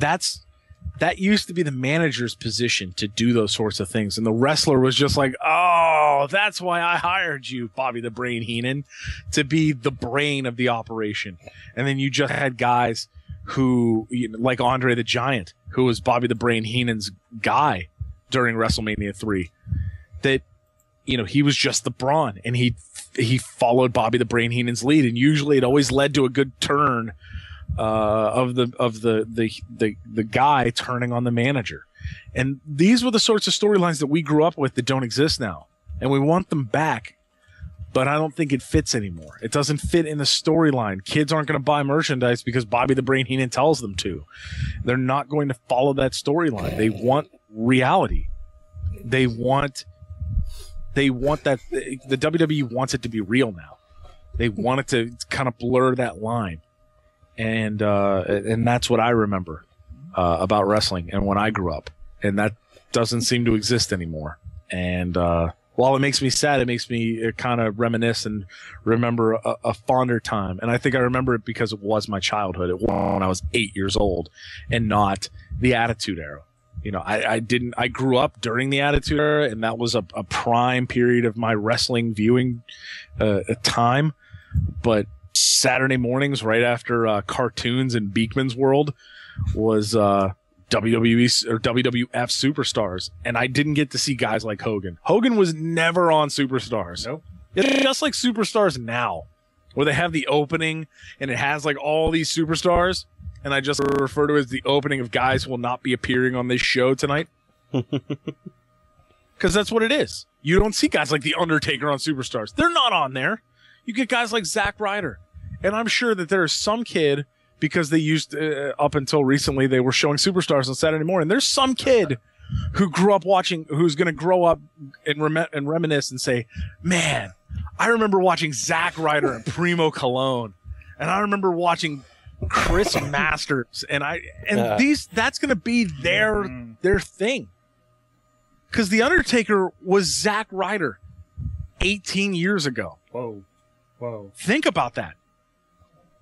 That used to be the manager's position, to do those sorts of things. And the wrestler was just like, oh, that's why I hired you, Bobby the Brain Heenan, to be the brain of the operation. And then you just had guys who, you know, like Andre the Giant, who was Bobby the Brain Heenan's guy during WrestleMania 3, that, you know, he was just the brawn, and he followed Bobby the Brain Heenan's lead. And usually it always led to a good turn of the guy turning on the manager. And these were the sorts of storylines that we grew up with that don't exist now, and we want them back, but I don't think it fits anymore. It doesn't fit in the storyline. Kids aren't going to buy merchandise because Bobby the Brain Heenan tells them to. They're not going to follow that storyline. They want reality. They want they want that. The WWE wants it to be real now. They want it to kind of blur that line. And that's what I remember about wrestling and when I grew up. And that doesn't seem to exist anymore. And while it makes me sad, it makes me kind of reminisce and remember a fonder time. And I think I remember it because it was my childhood. It was when I was 8 years old and not the Attitude Era. You know, I grew up during the Attitude Era, and that was a prime period of my wrestling viewing time. But Saturday mornings right after cartoons and Beekman's World was WWE or WWF Superstars, and I didn't get to see guys like Hogan. Hogan was never on Superstars. Nope. It's just like Superstars now, where they have the opening and it has like all these superstars. And I just refer to it as the opening of guys who will not be appearing on this show tonight. Because that's what it is. You don't see guys like The Undertaker on Superstars. They're not on there. You get guys like Zack Ryder. And I'm sure that there's some kid, because they used, up until recently, they were showing Superstars on Saturday morning. There's some kid who grew up watching, who's going to grow up and reminisce and say, man, I remember watching Zack Ryder and Primo Cologne. And I remember watching Chris Masters, and these, that's going to be their thing. Because The Undertaker was Zack Ryder 18 years ago. Whoa. Think about that.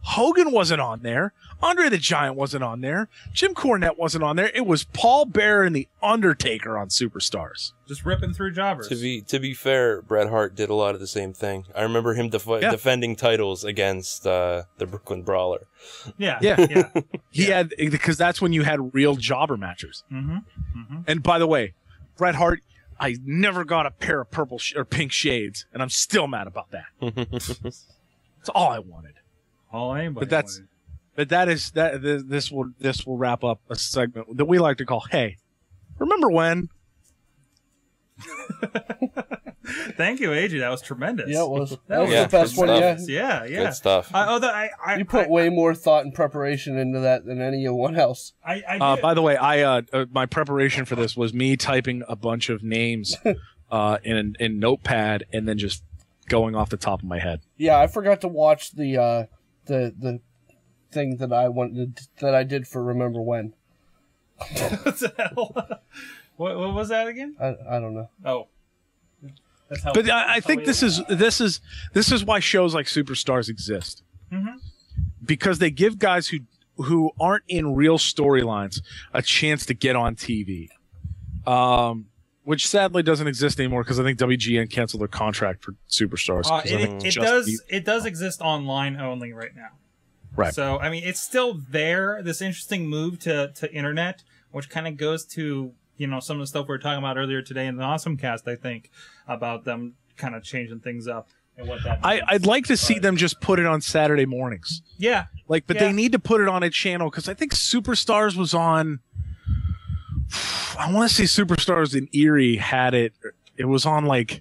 Hogan wasn't on there. Andre the Giant wasn't on there. Jim Cornette wasn't on there. It was Paul Bearer and The Undertaker on Superstars. Just ripping through jobbers. To be fair, Bret Hart did a lot of the same thing. I remember him defending titles against the Brooklyn Brawler. Yeah. Yeah, because that's when you had real jobber matches. Mm-hmm. And by the way, Bret Hart, I never got a pair of purple or pink shades, and I'm still mad about that. That's all I wanted. All anybody but that's wanted. But that is that. This will wrap up a segment that we like to call "Hey, remember when?" Thank you, AJ. That was tremendous. Yeah, it was. That was the best one. Yeah. Good stuff. You put way more thought and preparation into that than anyone else. I did. By the way, I my preparation for this was me typing a bunch of names in Notepad and then just going off the top of my head. Yeah, I forgot to watch the thing that I wanted that I did for Remember When. What the hell? What was that again? I don't know. Oh. That's how, but I think this is why shows like Superstars exist. Mm-hmm. Because they give guys who aren't in real storylines a chance to get on TV. Which sadly doesn't exist anymore because I think WGN canceled their contract for Superstars. It does exist online only right now. Right. So, I mean, it's still there. This interesting move to internet, which kind of goes to, you know, some of the stuff we were talking about earlier today in the Awesome Cast, I think, about them kind of changing things up and what that means. I'd like to see them just put it on Saturday mornings. Yeah. But they need to put it on a channel because I think Superstars was on... I want to say Superstars in Erie had it. It was on right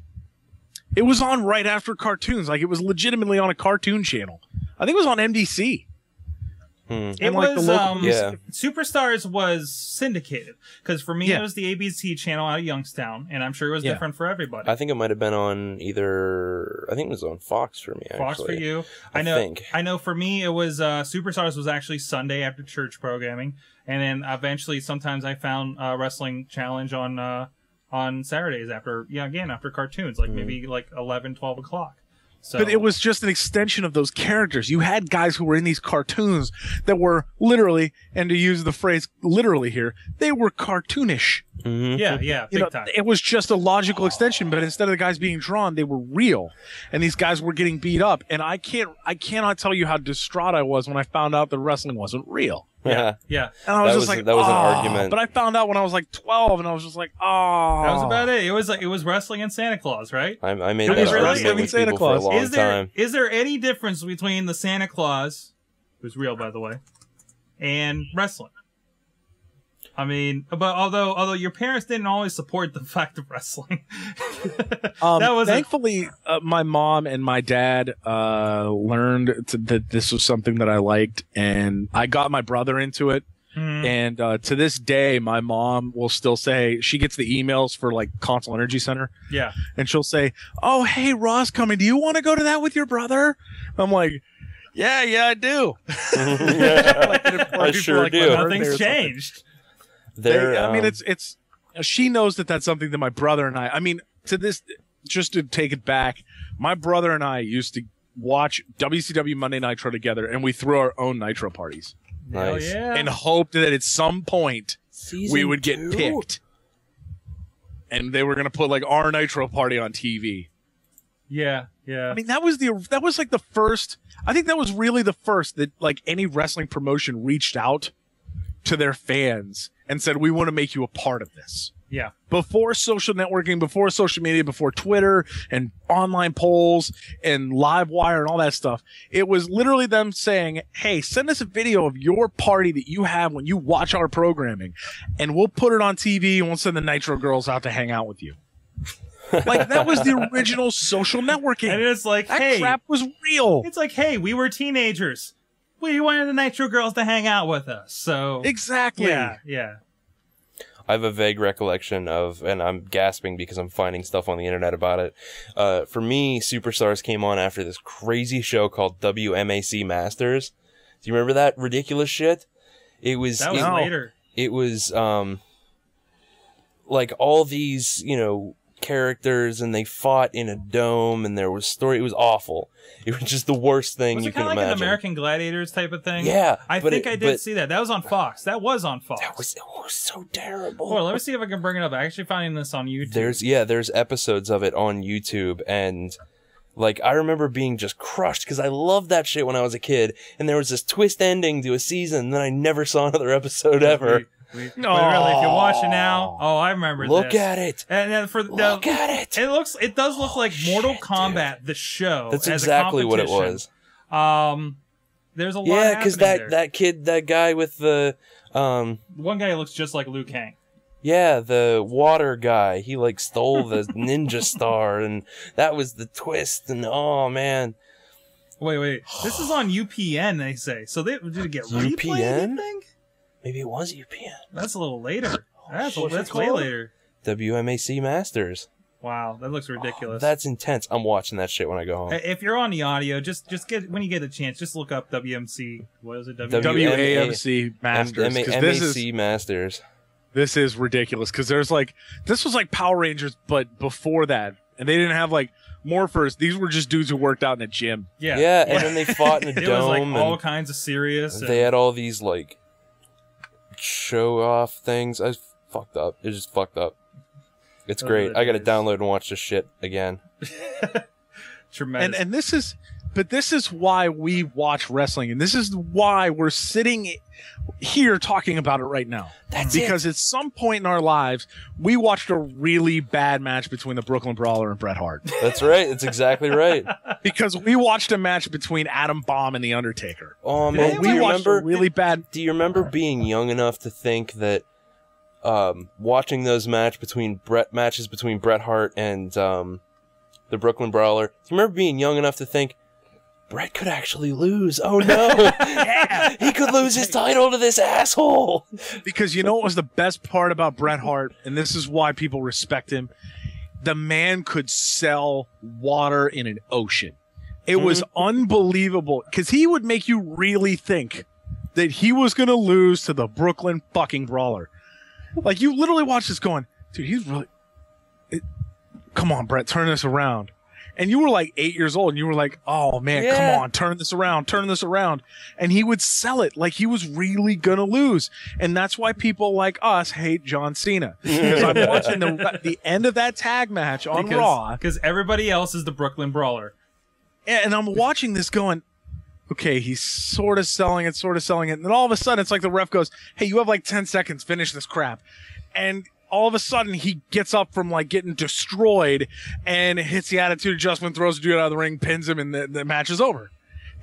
after cartoons. Like, it was legitimately on a cartoon channel. I think it was on MDC. Superstars was syndicated because for me it was the ABC channel out of Youngstown, and I'm sure it was different for everybody. I think it might have been on either. I think it was on Fox for me. Actually. Fox for you. I know. For me, it was Superstars was actually Sunday after church programming, and then eventually sometimes I found Wrestling Challenge on Saturdays after cartoons, like maybe like 11, 12 o'clock. So. But it was just an extension of those characters. You had guys who were in these cartoons that were literally, and to use the phrase literally here, they were cartoonish. Mm-hmm. Yeah, big time. It was just a logical extension, but instead of the guys being drawn, they were real, and these guys were getting beat up. And I cannot tell you how distraught I was when I found out that wrestling wasn't real. Yeah. And I was just like, that was an argument. But I found out when I was like 12, and I was just like, oh. That was about it. It was wrestling and Santa Claus, right? I made that argument with Santa Claus for a long time. Is there any difference between the Santa Claus, who's real by the way, and wrestling? I mean, but although your parents didn't always support the fact of wrestling, thankfully my mom and my dad learned that this was something that I liked, and I got my brother into it. And to this day, my mom will still say, she gets the emails for like Console Energy Center. Yeah. And she'll say, oh, hey, Ross coming. Do you want to go to that with your brother? I'm like, yeah, I do. I sure like, do. Nothing's changed. I mean, it's, she knows that that's something that my brother and I mean, to this, just to take it back, my brother and I used to watch WCW Monday Nitro together, and we threw our own Nitro parties. Nice. Yeah. And hoped that at some point we would get picked. And they were going to put like our Nitro party on TV. Yeah. Yeah. I mean, that was like the first, I think that was really the first that like any wrestling promotion reached out to their fans and said, we want to make you a part of this. Yeah. Before social networking, before social media, before Twitter and online polls and LiveWire and all that stuff, it was literally them saying, hey, send us a video of your party that you have when you watch our programming, and we'll put it on TV and we'll send the Nitro girls out to hang out with you. Like, that was the original social networking. And it's like, that crap was real. It's like, hey, we were teenagers. We wanted the Nitro girls to hang out with us. So exactly. Yeah, yeah. I have a vague recollection of, and I'm gasping because I'm finding stuff on the internet about it. For me, Superstars came on after this crazy show called WMAC Masters. Do you remember that ridiculous shit? It was later. It was like all these, you know, characters, and they fought in a dome, and there was story. It was awful. It was just the worst thing you can imagine. Was it kind of like an American Gladiators type of thing? Yeah. I think I did see that. That was on Fox. That was on Fox. It was so terrible. Well, let me see if I can bring it up. I actually found this on YouTube. There's episodes of it on YouTube, and like, I remember being just crushed because I loved that shit when I was a kid, and there was this twist ending to a season, and then I never saw another episode ever. No, really, if you watch it now, I remember this. Look at it. And then look at it. It does look like Mortal Kombat, dude. The show. That's exactly what it was. There's a lot. Yeah, because that guy with the one guy looks just like Liu Kang. Yeah, the water guy. He like stole the ninja star, and that was the twist. And oh man, wait. This is on UPN. They say so. Did it get replayed? Anything? Maybe it was UPN. That's a little later. That's way later. WMAC Masters. Wow, that looks ridiculous. That's intense. I'm watching that shit when I go home. If you're on the audio, just get, when you get a chance, just look up WMC. What is it? WMAC Masters. MAC Masters. This is ridiculous because there's like, this was like Power Rangers, but before that, and they didn't have like Morphers. These were just dudes who worked out in a gym. Yeah, yeah, and then they fought in a dome. It was like all kinds of serious. They had all these like show off things. I fucked up. It's just fucked up. It's great. I gotta download and watch this shit again. Tremendous. And this is why we watch wrestling, and this is why we're sitting here talking about it right now. That's because at some point in our lives, we watched a really bad match between the Brooklyn Brawler and Bret Hart. That's right. That's exactly right. Because we watched a match between Adam Bomb and The Undertaker. Oh man, we watched a really bad. Do you remember being young enough to think that watching those matches between Bret Hart and the Brooklyn Brawler? Do you remember being young enough to think Bret could actually lose? Oh no. Yeah. He could lose his title to this asshole. Because you know what was the best part about Bret Hart, and this is why people respect him? The man could sell water in an ocean. It was unbelievable because he would make you really think that he was going to lose to the Brooklyn fucking Brawler. Like, you literally watch this going, dude, he's really come on, Bret, turn this around. And you were like 8 years old, and you were like, oh, man, yeah, come on, turn this around. And he would sell it like he was really going to lose. And that's why people like us hate John Cena. Because I'm watching the end of that tag match on Raw. Because everybody else is the Brooklyn Brawler. And I'm watching this going, okay, he's sort of selling it. And then all of a sudden, it's like the ref goes, hey, you have like 10 seconds, finish this crap. And all of a sudden, he gets up from like getting destroyed and hits the attitude adjustment, throws the dude out of the ring, pins him, and the match is over.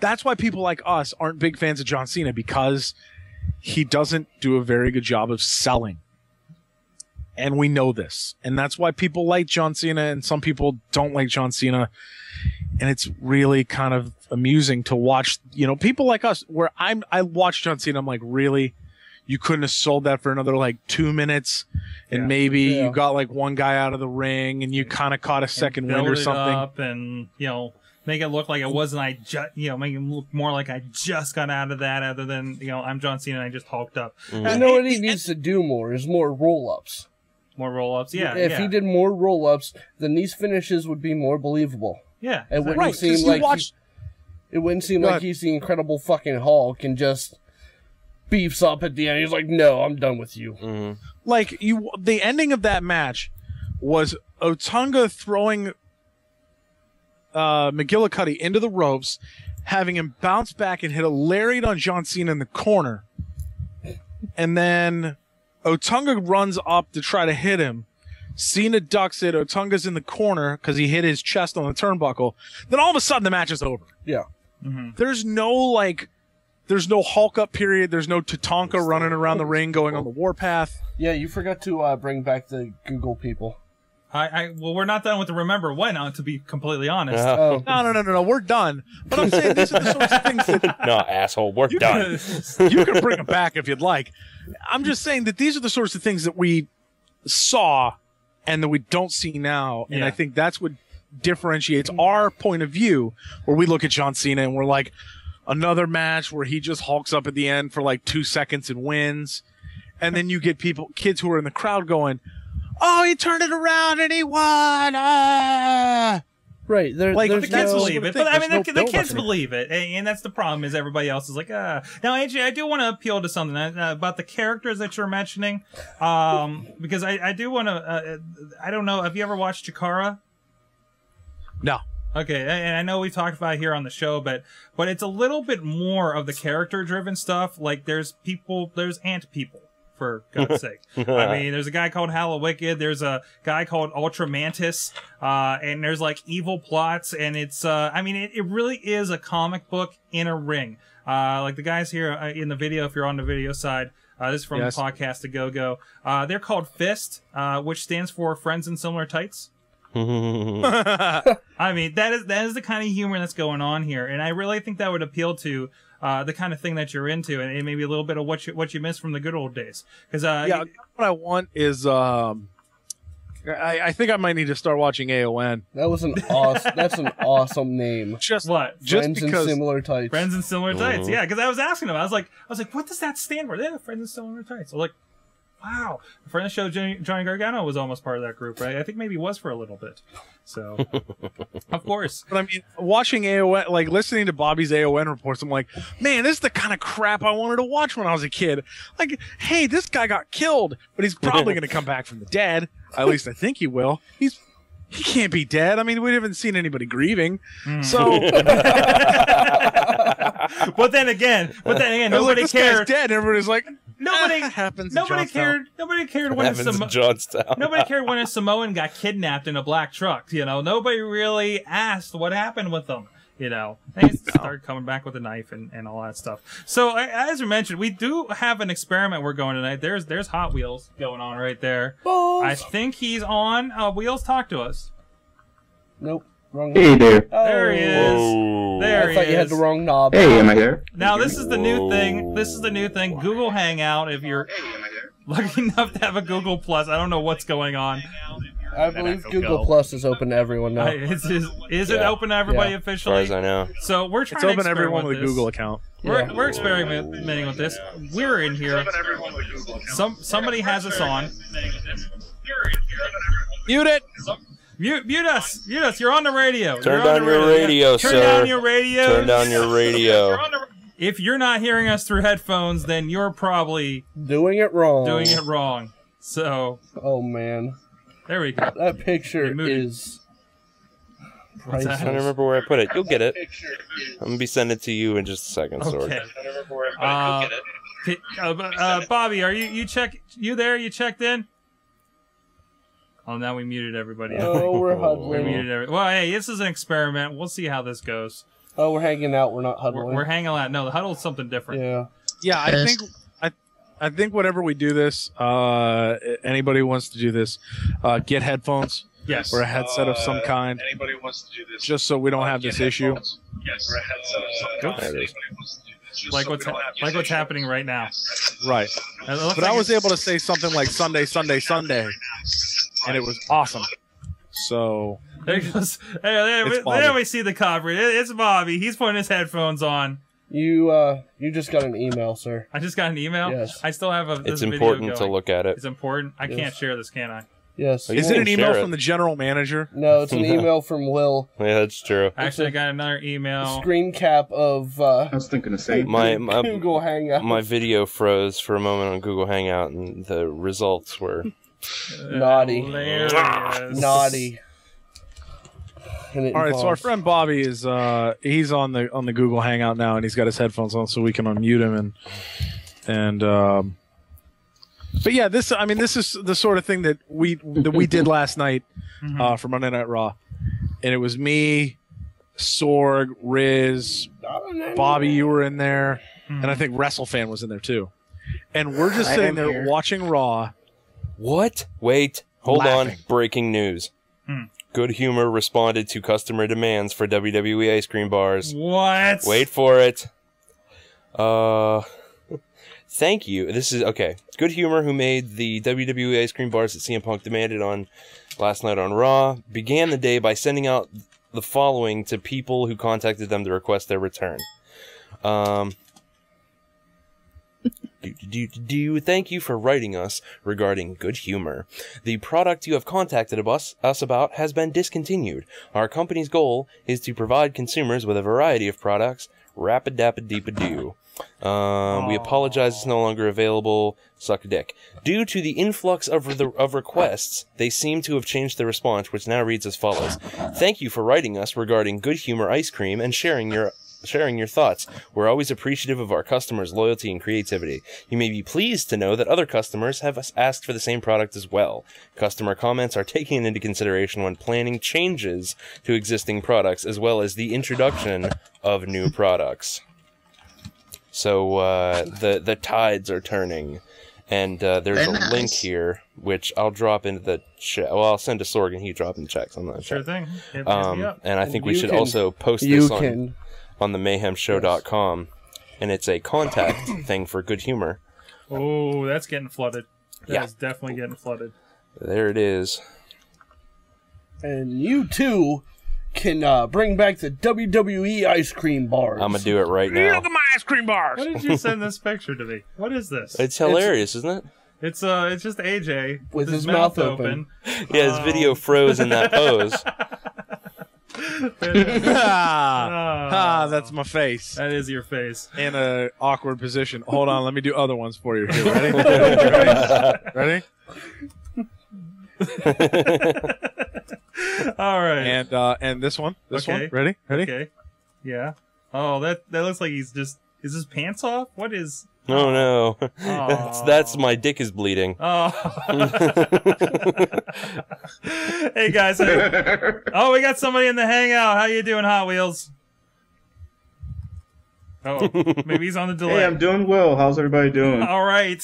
That's why people like us aren't big fans of John Cena, because he doesn't do a very good job of selling. And we know this. And that's why people like John Cena and some people don't like John Cena. And it's really kind of amusing to watch, you know, people like us where I watch John Cena, I'm like, really? you couldn't have sold that for another like 2 minutes, and maybe you got like one guy out of the ring and you kind of caught a second wind or something, up and you know, make it look like it wasn't make it look more like I just got out of that, other than, you know, I'm John Cena and I just hulked up. I know what he needs to do more is more roll-ups. More roll-ups, yeah. If he did more roll-ups, then these finishes would be more believable. Yeah, it wouldn't seem like it wouldn't seem like he's the Incredible fucking Hulk and just beefs up at the end. He's like, no, I'm done with you. Mm-hmm. Like, the ending of that match was Otunga throwing McGillicuddy into the ropes, having him bounce back and hit a lariat on John Cena in the corner. And then Otunga runs up to try to hit him. Cena ducks it. Otunga's in the corner because he hit his chest on the turnbuckle. Then all of a sudden the match is over. Yeah. Mm-hmm. There's no like, there's no Hulk up period. There's no Tatanka running around the ring going on the warpath. Yeah, you forgot to bring back the Google people. Well, we're not done with the remember when, to be completely honest. Oh. No, we're done. But I'm saying these are the sorts of things that... No, asshole, we're done. You can bring them back if you'd like. I'm just saying that these are the sorts of things that we saw and that we don't see now. And I think that's what differentiates our point of view, where we look at John Cena and we're like, another match where he just hulks up at the end for like 2 seconds and wins. And then you get kids who are in the crowd going, oh, he turned it around and he won! Right, like, the kids believe it, but I mean, the kids believe it, and that's the problem. Is everybody else is like, Now, AJ, I do want to appeal to something about the characters that you're mentioning, because I do want to. I don't know. Have you ever watched Chikara? No. Okay, and I know we talked about it here on the show, but it's a little bit more of the character-driven stuff. Like, there's ant people. For God's sake. I mean, there's a guy called Hallow Wicked. There's a guy called Ultra Mantis. And there's like evil plots. And it's, I mean, it really is a comic book in a ring. Like the guys here in the video, if you're on the video side, this is from the podcast to Go-Go. They're called Fist, which stands for Friends in Similar Tights. I mean, that is the kind of humor that's going on here. And I really think that would appeal to, the kind of thing that you're into, and maybe a little bit of what you missed from the good old days. Because what I want is, I think I might need to start watching AON. That was an awesome. That's an awesome name. Just what? Friends in Similar Tights. Friends in Similar Tights. Yeah, because I was asking him. I was like, what does that stand for? Yeah, Friends in Similar Tights. I was like, wow. A friend of the show, Johnny Gargano, was almost part of that group, right? I think maybe he was for a little bit. So, of course. But I mean, watching AON, like listening to Bobby's AON reports, I'm like, man, this is the kind of crap I wanted to watch when I was a kid. Like, hey, this guy got killed, but he's probably going to come back from the dead. At least I think he will. He can't be dead. I mean, we haven't seen anybody grieving. Mm. So, but then again, nobody like, cared. Dead. Everybody's like. Nobody cared when a Samoan got kidnapped in a black truck. You know, nobody really asked what happened with them. You know, they started coming back with a knife and all that stuff. So, as we mentioned, we do have an experiment we're going tonight. There's Hot Wheels going on right there. Balls. I think he's on. Wheels, talk to us. Nope. Hey there. Oh. There he is. Whoa. There he is. I thought you had the wrong knob. Hey, am I here? Now, this is the new thing. Google Hangout, if you're lucky enough to have a Google Plus. I don't know what's going on. I believe Google Plus is open to everyone now. Is it open to everybody officially? As far as I know. So we're trying to experiment with this. It's open to everyone with a Google account. We're experimenting with this. We're in here. Somebody has us on. Mute it. Mute us! You're on the radio. Turn down your radio. If you're not hearing us through headphones, then you're probably doing it wrong. So. Oh man. There we go. That picture is. Priceless. I'm trying to remember where I put it. You'll get it. I'm gonna be sending it to you in just a second, Sword. Okay. Bobby, are you there? You checked in? Oh, now we muted everybody. Oh, we're huddling. We muted everybody. Well, hey, this is an experiment. We'll see how this goes. Oh, we're hanging out. We're not huddling. We're hanging out. No, the huddle's something different. Yeah. Yeah, I think whenever we do this, anybody wants to do this, get headphones. Yes. Or a headset of some kind. Anybody wants to do this. Just so we don't have this issue. Yes. Or a headset of some kind. like what's happening right now. Right. But like I was able to say something like Sunday, Sunday, Sunday, and it was awesome. So there goes. There we see the copper. It's Bobby. He's putting his headphones on. You just got an email, sir. I just got an email. Yes. I still have a. It's important to look at it. It's important. I can't share this, can I? Yes. Is it an email from the general manager? No, it's an email from Will. Yeah, that's true. Actually, I got another email. Screen cap of. I was thinking the same. My Google Hangout. My video froze for a moment on Google Hangout, and the results were naughty, naughty. All right, so our friend Bobby is he's on the Google Hangout now, and he's got his headphones on, so we can unmute him and. But yeah, this is the sort of thing that we did last night for Monday Night Raw, and it was me, Sorg, Riz, Bobby. You were in there, and I think WrestleFan was in there too. And we're just sitting there watching Raw. What? Wait, hold on! Breaking news. Good Humor responded to customer demands for WWE ice cream bars. What? Wait for it. Thank you. This is okay. Good Humor, who made the WWE ice cream bars that CM Punk demanded on last night on Raw, began the day by sending out the following to people who contacted them to request their return. Thank you for writing us regarding Good Humor. The product you have contacted us about has been discontinued. Our company's goal is to provide consumers with a variety of products. Rapid dappa deepa doo. We apologize, it's no longer available. Suck a dick. Due to the influx of requests, they seem to have changed the response, which now reads as follows. Thank you for writing us regarding Good Humor ice cream and sharing your thoughts. We're always appreciative of our customers' loyalty and creativity. You may be pleased to know that other customers have asked for the same product as well. Customer comments are taken into consideration when planning changes to existing products, as well as the introduction of new products. So the tides are turning, and there's a link here which I'll drop into the chat. Well, I'll send to Sorg and he drop in the checks on that. Sure thing. And I think we should also post this on the mayhemshow.com, and it's a contact thing for Good Humor. Oh, that's getting flooded. That is definitely getting flooded. There it is. And you too can bring back the WWE ice cream bars. I'm gonna do it right now. Look at my ice cream bars. Why did you send this picture to me? What is this? It's hilarious, isn't it? It's just AJ with his mouth open. Yeah, his video froze in that pose. That's my face. That is your face. In an awkward position. Hold on, let me do other ones for you. Here, ready? All right. And this one. This one. Ready? Okay. Yeah. Oh, that looks like he's just... Is his pants off? What is... Oh, no. Oh. That's my dick is bleeding. Oh. Hey, guys. Oh, we got somebody in the Hangout. How you doing, Hot Wheels? Oh, maybe he's on the delay. Hey, I'm doing well. How's everybody doing? All right.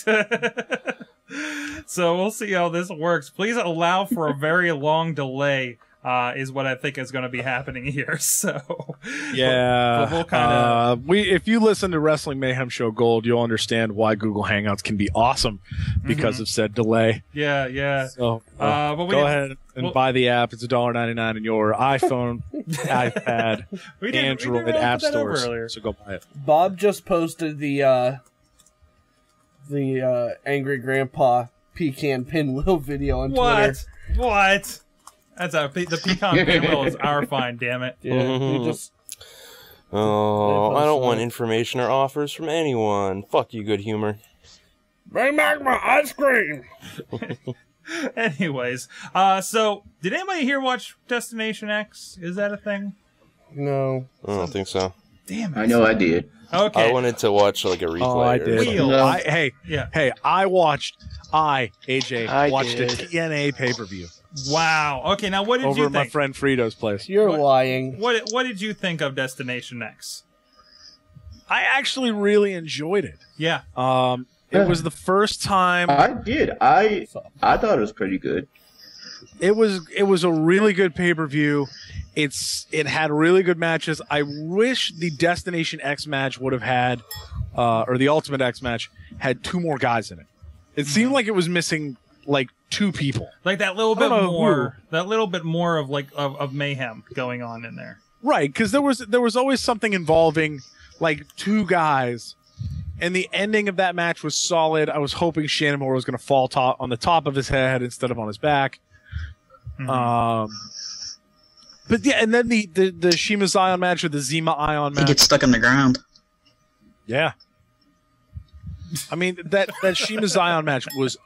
So we'll see how this works. Please allow for a very long delay. Is what I think is going to be happening here. So yeah, we'll kinda... if you listen to Wrestling Mayhem Show Gold, you'll understand why Google Hangouts can be awesome because of said delay. Yeah, yeah. So but we go ahead and buy the app. It's $1.99 in your iPhone, iPad, Android, and app stores. So go buy it. Bob just posted the Angry Grandpa Pecan Pinwheel video on Twitter. What? That's the pecan pinwheel is our fine, damn it. Yeah, I don't want information or offers from anyone. Fuck you, Good Humor. Bring back my ice cream. Anyways, so did anybody here watch Destination X? Is that a thing? No, I don't think so. Damn it! I know I did. Okay, I wanted to watch like a replay. Oh, I did. No. I watched a TNA pay-per-view. Wow. Okay, now what did you think? Over at my friend Frito's place. You're lying. What did you think of Destination X? I actually really enjoyed it. Yeah. It was the first time I thought it was pretty good. It was a really good pay-per-view. It had really good matches. I wish the Destination X match would have had, or the Ultimate X match had two more guys in it. It seemed like it was missing like two people, like that little bit more, that little bit more of like of mayhem going on in there, right? Because there was always something involving like two guys, and the ending of that match was solid. I was hoping Shanamura was going to fall on the top of his head instead of on his back. But yeah, and then the Shima Zion match or the Zima Ion match. He gets stuck in the ground. Yeah. I mean, that Shima Zion match was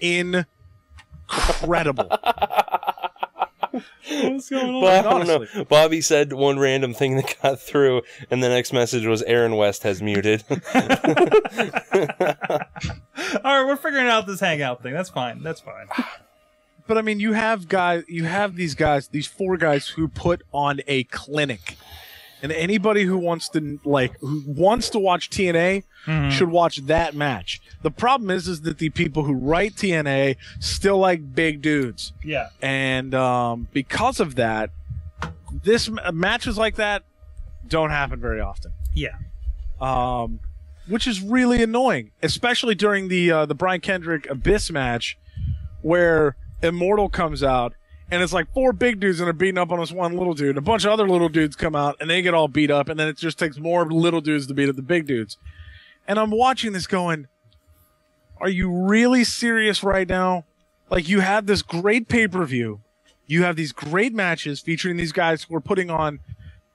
incredible. What's going on? I don't know. Bobby said one random thing that got through, and the next message was Aaron West has muted. All right, we're figuring out this hangout thing. That's fine. That's fine. But I mean, these four guys who put on a clinic, and anybody who wants to watch TNA should watch that match. The problem is that the people who write TNA still like big dudes. Yeah, and because of that, matches like that don't happen very often. Yeah, which is really annoying, especially during the Brian Kendrick Abyss match, where Immortal comes out, and it's like four big dudes and are beating up on this one little dude. A bunch of other little dudes come out, and they get all beat up, and then it just takes more little dudes to beat up the big dudes. And I'm watching this going, are you really serious right now? Like, you have this great pay-per-view. You have these great matches featuring these guys who are putting on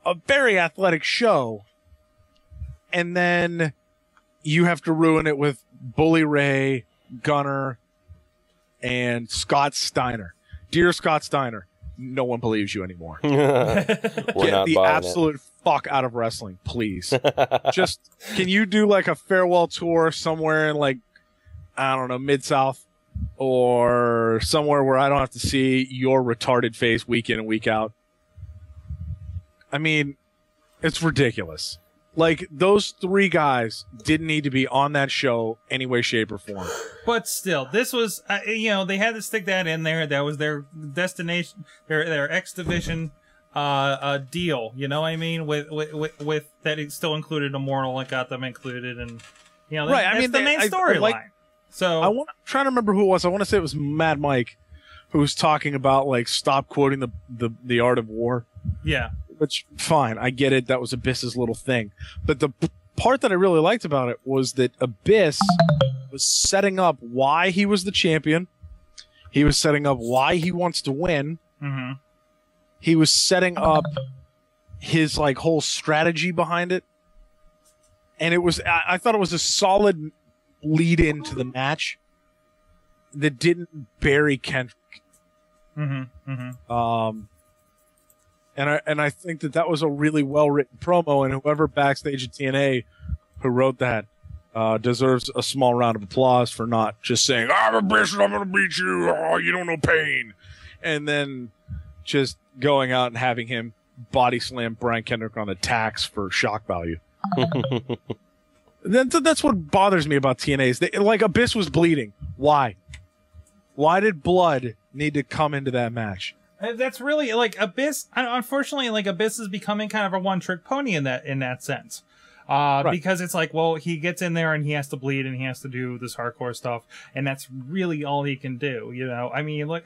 a very athletic show, and then you have to ruin it with Bully Ray, Gunner, and Scott Steiner. Dear Scott Steiner, no one believes you anymore. Get the absolute fuck out of wrestling, please. Just, can you do like a farewell tour somewhere in like, I don't know, Mid-South or somewhere where I don't have to see your retarded face week in and week out? I mean, it's ridiculous. Like, those three guys didn't need to be on that show any way, shape, or form. But still, this was, you know, they had to stick that in there. That was their destination, their X Division deal, you know what I mean? With that, it still included Immortal, it got them included, and, you know, right. I mean, the main storyline. Like, so I'm trying to remember who it was. I want to say it was Mad Mike who was talking about, like, stop quoting the Art of War. Yeah. Which, fine, I get it. That was Abyss's little thing. But the part that I really liked about it was that Abyss was setting up why he was the champion. He was setting up why he wants to win. Mm-hmm. He was setting up his like whole strategy behind it. And it was, I thought it was a solid lead into the match that didn't bury Kendrick. Mm-hmm. Mm-hmm. And I think that was a really well-written promo, and whoever backstage at TNA who wrote that deserves a small round of applause for not just saying, I'm a bitch and I'm going to beat you. Oh, you don't know pain. And then just going out and having him body slam Brian Kendrick on the tax for shock value. That's what bothers me about TNA is they, like Abyss was bleeding. Why? Why did blood need to come into that match? That's really like Abyss. Unfortunately, like Abyss is becoming kind of a one-trick pony in that sense, right. Because it's like, well, he gets in there and he has to bleed and he has to do this hardcore stuff, and that's really all he can do. You know, I mean, look,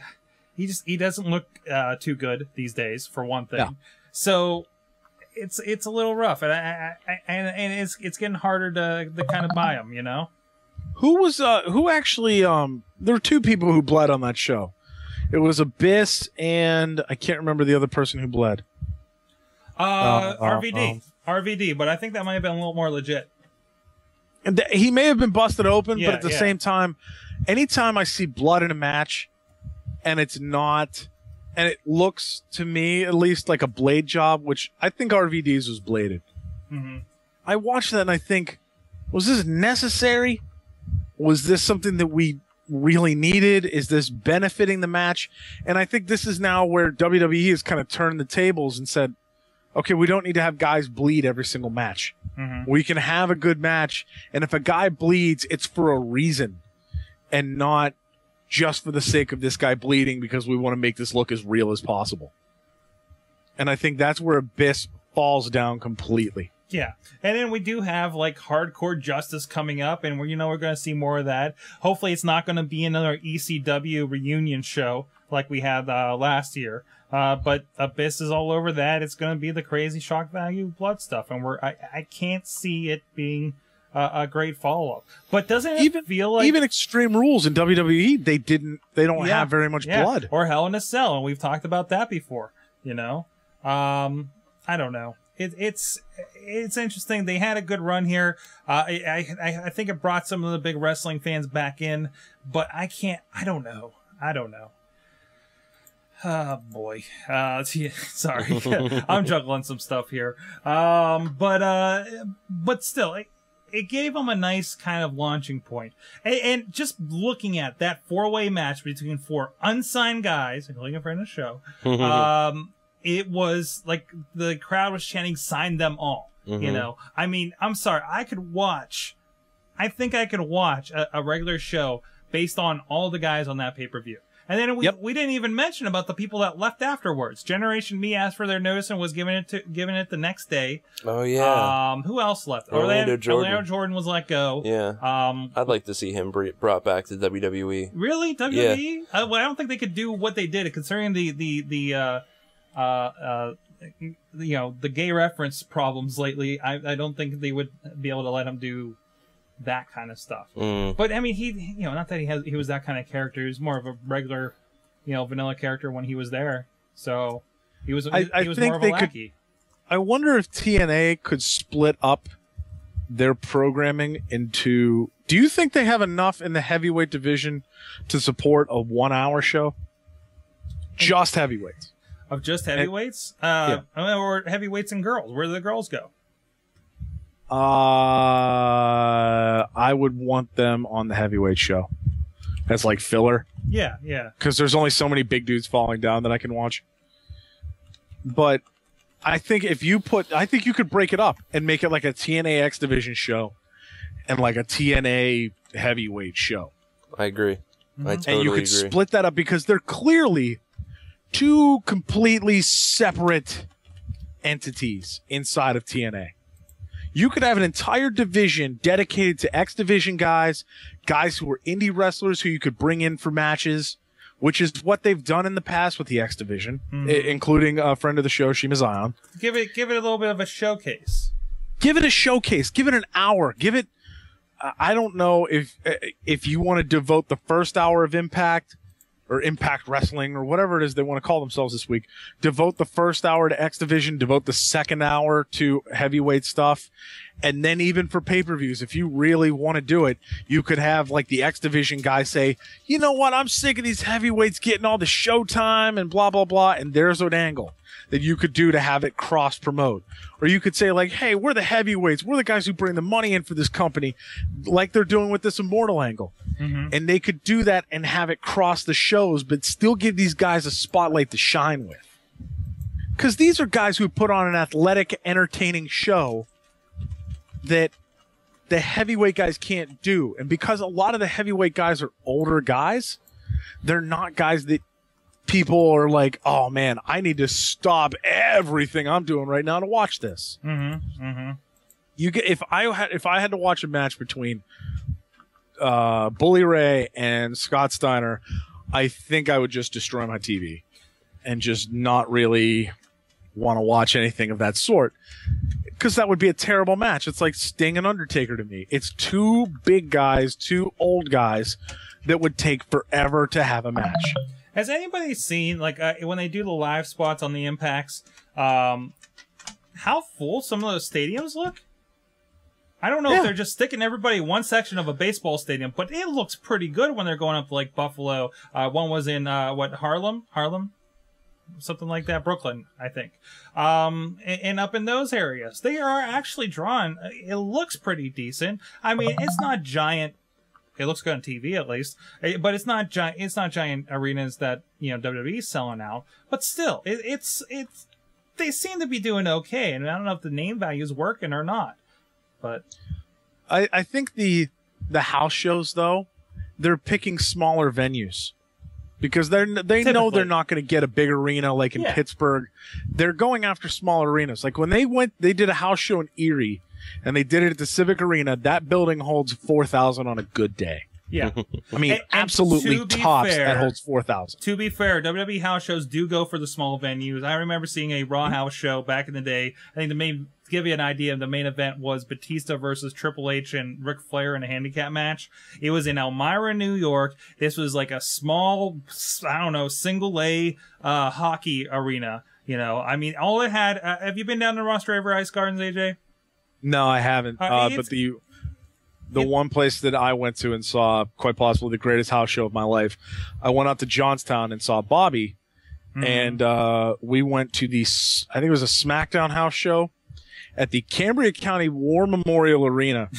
he doesn't look too good these days for one thing. Yeah. So it's a little rough, and it's getting harder to kind of buy him. You know, who actually there were two people who bled on that show. It was Abyss, and I can't remember the other person who bled. RVD, but I think that might have been a little more legit. And he may have been busted open, yeah, but at the same time, anytime I see blood in a match, and it's not, and it looks to me at least like a blade job, which I think RVD's was bladed. Mm-hmm. I watch that and I think, was this necessary? Was this something that we really needed? Is this benefiting the match? And I think this is now where WWE has kind of turned the tables and said, okay, we don't need to have guys bleed every single match. Mm-hmm. We can have a good match, and if a guy bleeds, it's for a reason and not just for the sake of this guy bleeding because we want to make this look as real as possible. And I think that's where Abyss falls down completely. Yeah, and then we do have like Hardcore Justice coming up, and we're going to see more of that. Hopefully, it's not going to be another ECW reunion show like we had last year. But Abyss is all over that. It's going to be the crazy shock value blood stuff, and I can't see it being a great follow up. But doesn't it feel like even Extreme Rules in WWE they don't have very much blood, or Hell in a Cell, and we've talked about that before. You know, I don't know. It's interesting. They had a good run here. I think it brought some of the big wrestling fans back in, but I don't know. Oh boy. Sorry. I'm juggling some stuff here. But still, it gave them a nice kind of launching point. And just looking at that four-way match between four unsigned guys, including a friend of the show, it was like the crowd was chanting, sign them all, you know? I mean, I'm sorry. I think I could watch a regular show based on all the guys on that pay-per-view. And then we didn't even mention about the people that left afterwards. Generation Me asked for their notice and was given it the next day. Oh yeah. Who else left? Orlando Jordan was let go. Yeah. I'd like to see him brought back to WWE. Really? WWE? Yeah. Well, I don't think they could do what they did considering the gay reference problems lately. I don't think they would be able to let him do that kind of stuff. But I mean, not that he was that kind of character. He was more of a regular, vanilla character when he was there. So he was more of a lackey. I wonder if TNA could split up their programming into. Do you think they have enough in the heavyweight division to support a 1 hour show? Just heavyweights. Of just heavyweights, or heavyweights and girls. Where do the girls go? I would want them on the heavyweight show as like filler. Yeah, yeah. Because there's only so many big dudes falling down that I can watch. But I think I think you could break it up and make it like a TNA X Division show and like a TNA heavyweight show. I agree. Mm-hmm. I totally agree. And you could split that up because they're clearly two completely separate entities inside of TNA. You could have an entire division dedicated to X Division guys who are indie wrestlers who you could bring in for matches, which is what they've done in the past with the X Division, including a friend of the show, Shima Zion. Give it a little bit of a showcase. Give it a showcase. Give it an hour. Give it. I don't know if you want to devote the first hour of Impact. Or Impact Wrestling, or whatever it is they want to call themselves this week. Devote the first hour to X Division, devote the second hour to heavyweight stuff. And then even for pay-per-views, if you really want to do it, you could have like the X Division guy say, you know what, I'm sick of these heavyweights getting all the showtime and blah, blah, blah. And there's an angle that you could do to have it cross-promote. Or you could say like, hey, we're the heavyweights. We're the guys who bring the money in for this company, like they're doing with this Immortal angle. And they could do that and have it cross the shows, but still give these guys a spotlight to shine with. Because these are guys who put on an athletic, entertaining show that the heavyweight guys can't do. And because a lot of the heavyweight guys are older guys, they're not guys that people are like, oh, man, I need to stop everything I'm doing right now to watch this. You get, if I had to watch a match between Bully Ray and Scott Steiner, I think I would just destroy my TV and just not really want to watch anything of that sort, because that would be a terrible match. It's like Sting and Undertaker to me. It's two big guys, two old guys that would take forever to have a match. Has anybody seen, like, when they do the live spots on the Impacts, how full some of those stadiums look? I don't know if they're just sticking everybody in one section of a baseball stadium, but it looks pretty good when they're going up to, like, Buffalo. One was in, Harlem? Something like that. Brooklyn, I think. And up in those areas. They are actually drawn. It looks pretty decent. I mean, it's not giant. It looks good on TV, at least. But it's not giant. It's not giant arenas that, WWE's selling out. But still, it's they seem to be doing okay. And I don't know if the name value is working or not. But I think the house shows, though, they're picking smaller venues. because they know they're not going to get a big arena like in Pittsburgh. They're going after small arenas. Like when they did a house show in Erie, and they did it at the Civic Arena. That building holds 4,000 on a good day. Yeah, I mean, absolutely tops that holds 4,000. To be fair, WWE house shows do go for the small venues. I remember seeing a Raw house show back in the day. I think the main, to give you an idea, the main event was Batista versus Triple H and Ric Flair in a handicap match. It was in Elmira, New York. This was like a small, I don't know, single A hockey arena. You know, I mean, all it had. Have you been down to Ross Driver Ice Gardens, AJ? No, I haven't. But the one place that I went to and saw quite possibly the greatest house show of my life, I went out to Johnstown and saw Bobby, and we went to the, I think it was a SmackDown house show at the Cambria County War Memorial Arena,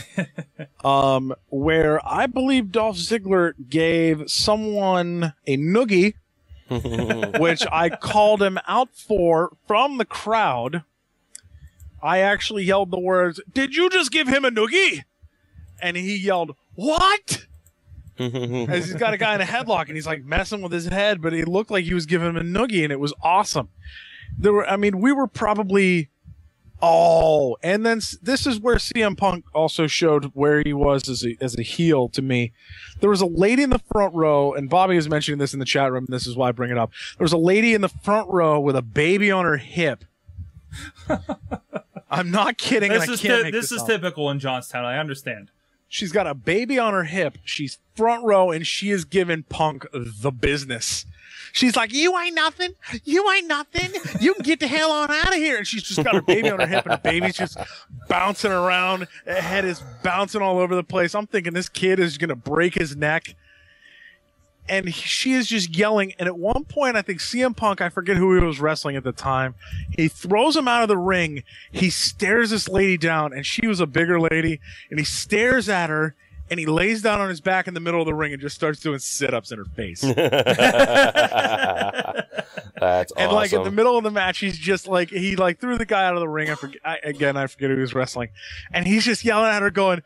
where I believe Dolph Ziggler gave someone a noogie, which I called him out for from the crowd. I actually yelled the words, "Did you just give him a noogie?" And he yelled, "What?" As he's got a guy in a headlock, and he's like messing with his head, but it looked like he was giving him a noogie, and it was awesome. There were, I mean, we were probably all, and then this is where CM Punk also showed where he was as a heel to me. There was a lady in the front row, and Bobby was mentioning this in the chat room, and this is why I bring it up. There was a lady in the front row with a baby on her hip. I'm not kidding. This is typical in Johnstown. I understand. She's got a baby on her hip. She's front row, and she is giving Punk the business. She's like, "You ain't nothing. You ain't nothing. You can get the hell on out of here." And she's just got her baby on her hip, and the baby's just bouncing around. The head is bouncing all over the place. I'm thinking this kid is going to break his neck. And she is just yelling. And at one point, I think CM Punk, I forget who he was wrestling at the time, he throws him out of the ring. He stares this lady down, and she was a bigger lady. And he stares at her, and he lays down on his back in the middle of the ring and just starts doing sit-ups in her face. That's awesome. And like in the middle of the match, he's just like, he like threw the guy out of the ring. I forget who he was wrestling. And he's just yelling at her going,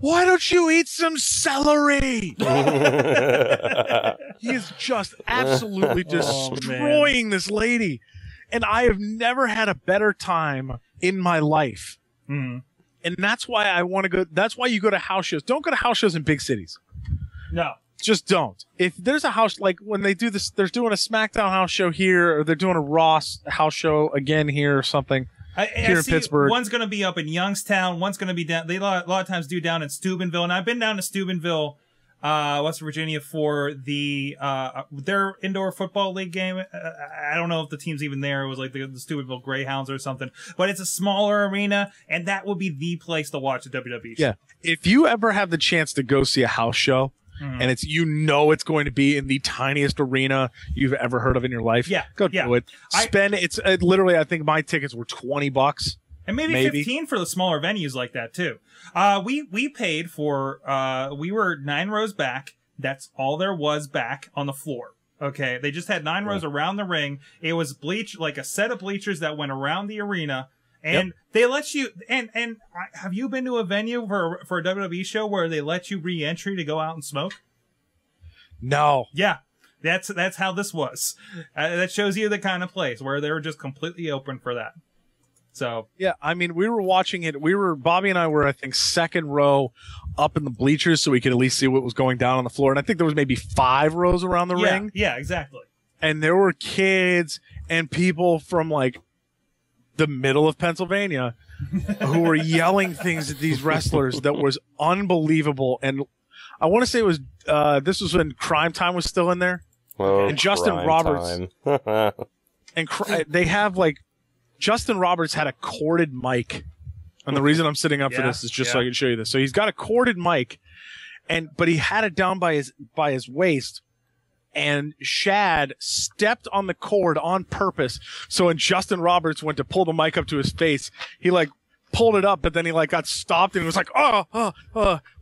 "Why don't you eat some celery?" He is just absolutely destroying this lady. And I have never had a better time in my life. And that's why I want to go. That's why you go to house shows. Don't go to house shows in big cities. No. Just don't. If there's a house, like when they do this, they're doing a SmackDown house show here, or they're doing a Raw house show again here or something. Here in Pittsburgh. One's going to be up in Youngstown. One's going to be down. They a lot of times do down in Steubenville. And I've been down to Steubenville, West Virginia, for the their indoor football league game. I don't know if the team's even there. It was like the Steubenville Greyhounds or something. But it's a smaller arena, and that will be the place to watch the WWE show. Yeah. If you ever have the chance to go see a house show, and it's, you know, it's going to be in the tiniest arena you've ever heard of in your life. Yeah, go do it. It's literally, I think my tickets were $20, and maybe 15 for the smaller venues like that too. We paid for we were 9 rows back. That's all there was back on the floor. Okay, they just had 9 rows around the ring. It was bleach, like a set of bleachers that went around the arena. And they let you, and have you been to a venue for a WWE show where they let you re-entry to go out and smoke? No. Yeah. That's how this was. That shows you the kind of place where they were just completely open for that. So. Yeah. I mean, we were watching it. Bobby and I were, I think, second row up in the bleachers, so we could at least see what was going down on the floor. And I think there was maybe 5 rows around the ring. Yeah, exactly. And there were kids and people from like the middle of Pennsylvania who were yelling things at these wrestlers that was unbelievable. And I want to say it was this was when Crime Time was still in there. Oh, and Justin Roberts and they have like Justin Roberts had a corded mic, and the reason I'm sitting up for this is just so I can show you this. So he's got a corded mic, and but he had it down by his waist. And Shad stepped on the cord on purpose. So when Justin Roberts went to pull the mic up to his face, he like pulled it up, but then he like got stopped and was like, oh,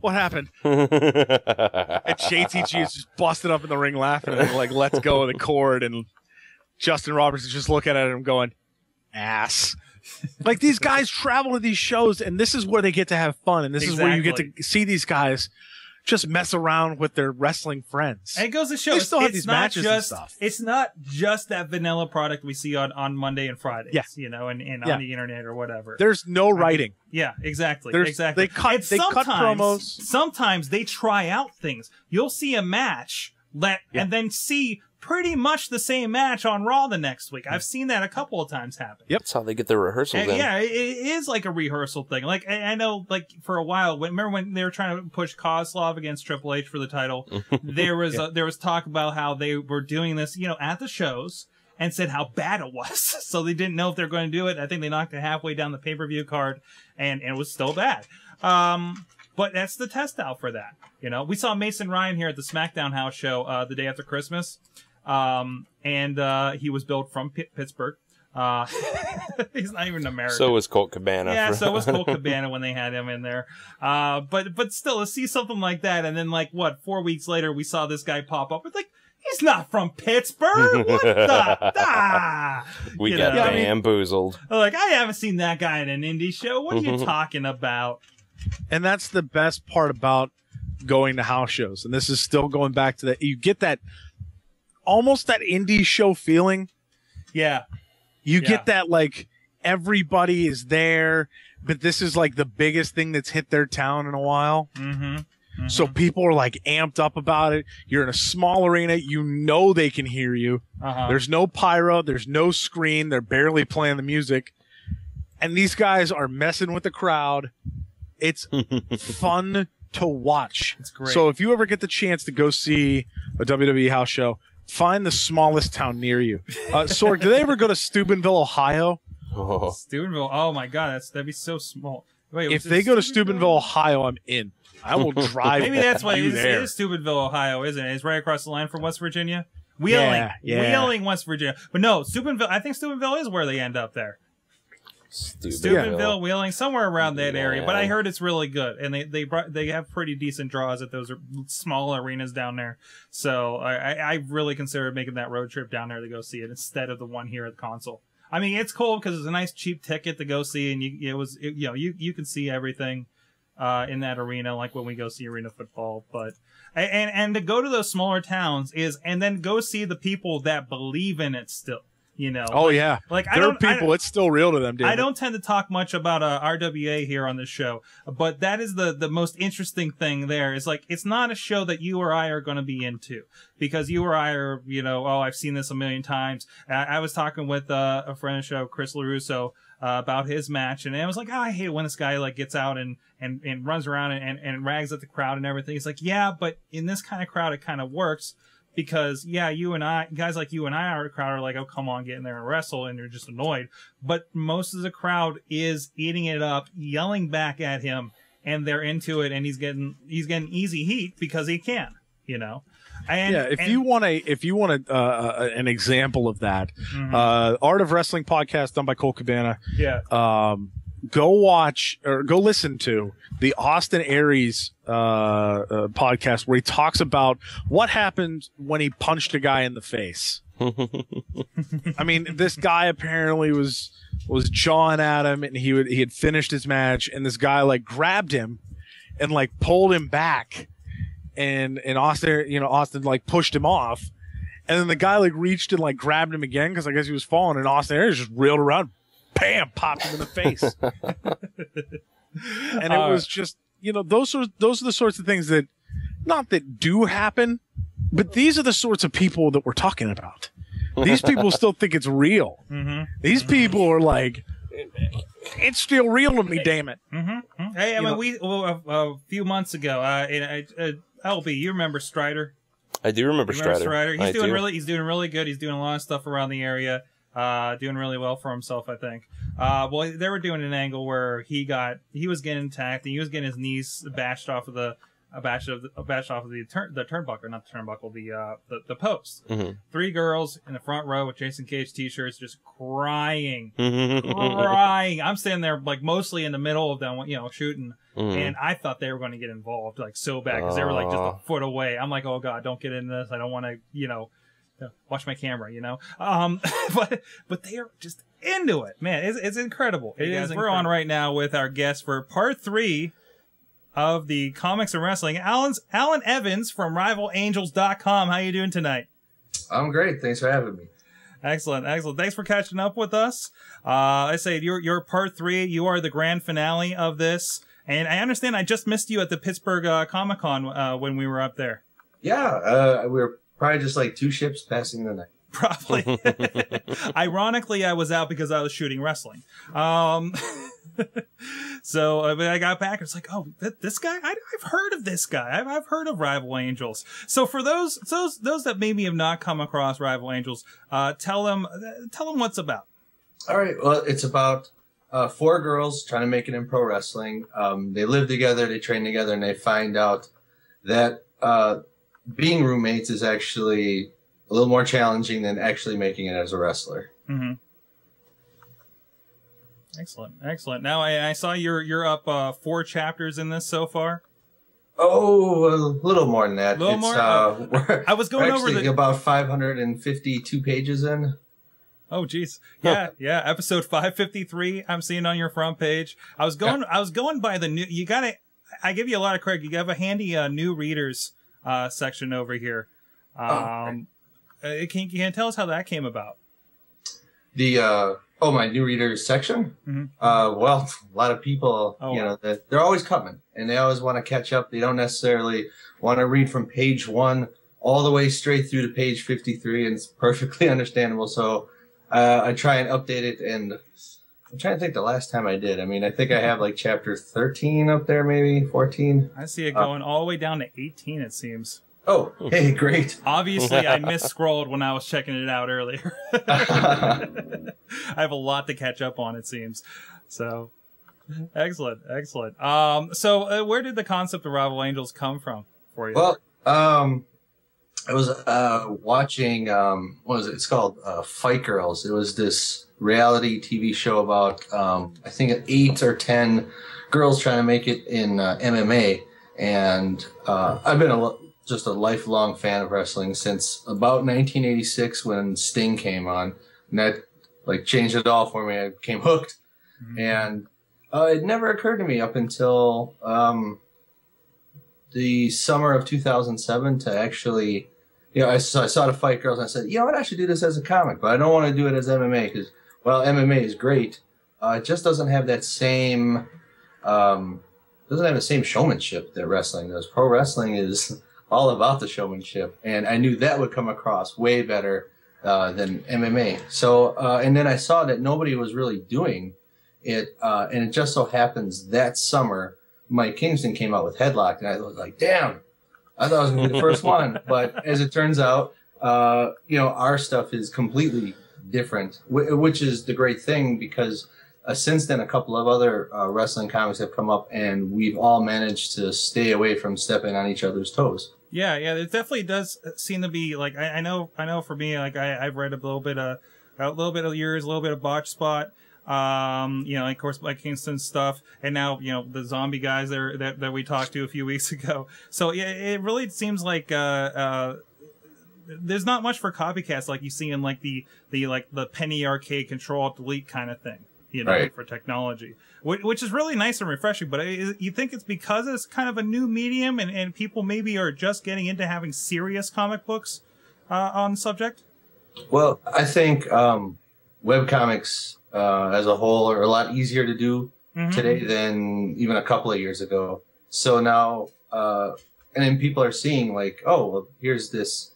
what happened? And JTG is just busted up in the ring laughing and like lets go of the cord. And Justin Roberts is just looking at him going, ass. Like these guys travel to these shows, and this is where they get to have fun. And this is where you get to see these guys just mess around with their wrestling friends. And it goes to show, they still have these matches and stuff. It's not just that vanilla product we see on Monday and Fridays, you know, and on the internet or whatever. There's no writing. Yeah, exactly. Exactly. They cut promos. Sometimes they try out things. You'll see a match and then see pretty much the same match on Raw the next week. I've seen that a couple of times happen. Yep, that's how they get their rehearsals in. Yeah, it is like a rehearsal thing. Like, I know, like, for a while, remember when they were trying to push Kozlov against Triple H for the title? There was there was talk about how they were doing this, you know, at the shows, and said how bad it was. So they didn't know if they were going to do it. I think they knocked it halfway down the pay-per-view card, and it was still bad. But that's the test out for that. You know, we saw Mason Ryan here at the SmackDown house show the day after Christmas. He was billed from Pittsburgh. He's not even American. So was Colt Cabana. Yeah, so was Colt Cabana when they had him in there. But still, to see something like that, and then like what, 4 weeks later, we saw this guy pop up with like, he's not from Pittsburgh. What the? We you got bamboozled. I mean, like, I haven't seen that guy in an indie show. What are you talking about? And that's the best part about going to house shows. And this is still going back to that. You get that almost that indie show feeling. Yeah. You get that, like, everybody is there, but this is like the biggest thing that's hit their town in a while. So people are like amped up about it. You're in a small arena. You know they can hear you. There's no pyro. There's no screen. They're barely playing the music. And these guys are messing with the crowd. It's fun to watch. It's great. So if you ever get the chance to go see a WWE house show, find the smallest town near you. Sorg, do they ever go to Steubenville, Ohio? Oh. Steubenville. Oh, my God. That'd be so small. Wait, if they go to Steubenville, Ohio, I'm in. I will drive Maybe that's why it is Steubenville, Ohio, isn't it? It's right across the line from West Virginia. Wheeling. Yeah, Wheeling, West Virginia. But no, Steubenville. I think Steubenville is where they end up there. Steubenville, Wheeling, somewhere around that area. But I heard it's really good, and they have pretty decent draws at those small arenas down there. So I really considered making that road trip down there to go see it instead of the one here at the console. I mean, it's cool because it's a nice cheap ticket to go see, and you can see everything in that arena, like when we go see arena football. But and to go to those smaller towns is, and then go see the people that believe in it still. You know, oh, like, yeah. Like, there are people, it's still real to them, dude. I don't tend to talk much about RWA here on this show, but that is the most interesting thing there. Is like, it's not a show that you or I are going to be into, because you or I are, you know, oh, I've seen this a million times. I was talking with a friend of the show, Chris LaRusso, about his match, and I was like, oh, I hate when this guy like gets out and runs around and rags at the crowd and everything. He's like, yeah, but in this kind of crowd, it kind of works. Because, yeah, guys like you and I are a crowd are like, oh, come on, get in there and wrestle, and you're just annoyed. But most of the crowd is eating it up, yelling back at him, and they're into it, and he's getting easy heat because he can, you know. And, yeah, if you want an example of that, Art of Wrestling podcast done by Cole Cabana. Yeah. Go watch or go listen to the Austin Aries podcast where he talks about what happened when he punched a guy in the face. I mean, this guy apparently was jawing at him, and he had finished his match, and this guy like grabbed him and like pulled him back, and Austin like pushed him off, and then the guy like reached and like grabbed him again because I guess he was falling, and Austin Aries just reeled around. Bam! Popped him in the face, and it was just, you know, those are the sorts of things that, not that do happen, but these are the sorts of people that we're talking about. These people still think it's real. These people are like, it's still real to me, damn it. Hey, I mean, a few months ago, LB, you remember Strider? I do remember Strider. He's doing really good. He's doing a lot of stuff around the area. Doing really well for himself, I think. Well, they were doing an angle where he was getting attacked, and he was getting his knees bashed off of the post. Three girls in the front row with Jason Cage t-shirts, just crying, crying. I'm standing there like mostly in the middle of them, you know, shooting, and I thought they were going to get involved like so bad because they were like just a foot away. I'm like, oh God, don't get into this. I don't want to, you know. Watch my camera, you know. But they are just into it, man. It's incredible. It is. Incredible. We're on right now with our guest for part 3 of the comics and wrestling, Alan Evans from RivalAngels.com. How are you doing tonight? I'm great. Thanks for having me. Excellent, excellent. Thanks for catching up with us. I say you're part three. You are the grand finale of this. And I understand I just missed you at the Pittsburgh Comic-Con when we were up there. Yeah, we were probably just like two ships passing the night. Probably. Ironically, I was out because I was shooting wrestling. So I got back. It's like, oh, this guy. I've heard of this guy. I've heard of Rival Angels. So for those that maybe have not come across Rival Angels, tell them what's about. All right. Well, it's about four girls trying to make it in pro wrestling. They live together, they train together, and they find out that being roommates is actually a little more challenging than actually making it as a wrestler. Mm-hmm. Excellent, excellent. Now I saw you're up 4 chapters in this so far. Oh, a little more than that. A little more. I was going over the about 552 pages in. Oh, geez. Yeah, yeah. Episode 553. I'm seeing on your front page. I was going by the new. You got it. I give you a lot of credit. You have a handy new readers section over here. Can you tell us how that came about? The oh, my new readers section. Mm-hmm. Well, a lot of people, you know, they're always coming and they always want to catch up. They don't necessarily want to read from page 1 all the way straight through to page 53, and it's perfectly understandable. So I try and update it, and I'm trying to think the last time I did. I mean, I think I have like chapter 13 up there, maybe 14. I see it going all the way down to 18, it seems. Oh, hey, great. Obviously, I misscrolled when I was checking it out earlier. I have a lot to catch up on, it seems. So, excellent, excellent. So where did the concept of Rival Angels come from for you? Well, I was watching, what was it? It's called Fight Girls. It was this reality TV show about, I think, 8 or 10 girls trying to make it in MMA. And I've been just a lifelong fan of wrestling since about 1986 when Sting came on, and that like changed it all for me. I became hooked. Mm-hmm. And it never occurred to me up until the summer of 2007 to actually, you know, I saw the Fight Girls and I said, you know what, I should do this as a comic, but I don't want to do it as MMA because, well, MMA is great. It just doesn't have that same, doesn't have the same showmanship that wrestling does. Pro wrestling is all about the showmanship, and I knew that would come across way better than MMA. So, and then I saw that nobody was really doing it, and it just so happens that summer, Mike Kingston came out with Headlock, and I was like, damn, I thought I was going to be the first one. But as it turns out, you know, our stuff is completely different, which is the great thing, because since then, a couple of other wrestling comics have come up, and we've all managed to stay away from stepping on each other's toes. Yeah, yeah, it definitely does seem to be like I know for me, like I've read a little bit of yours, a little bit of Botch Spot, you know, of course Mike Kingston's stuff, and now you know the zombie guys that we talked to a few weeks ago. So yeah, it really seems like there's not much for copycats like you see in like the penny arcade control delete kind of thing. You know, right. For technology, which is really nice and refreshing. But you think it's because it's kind of a new medium and people maybe are just getting into having serious comic books on the subject? Well, I think webcomics as a whole are a lot easier to do today than even a couple of years ago. So now, and then people are seeing like, oh, well, here's this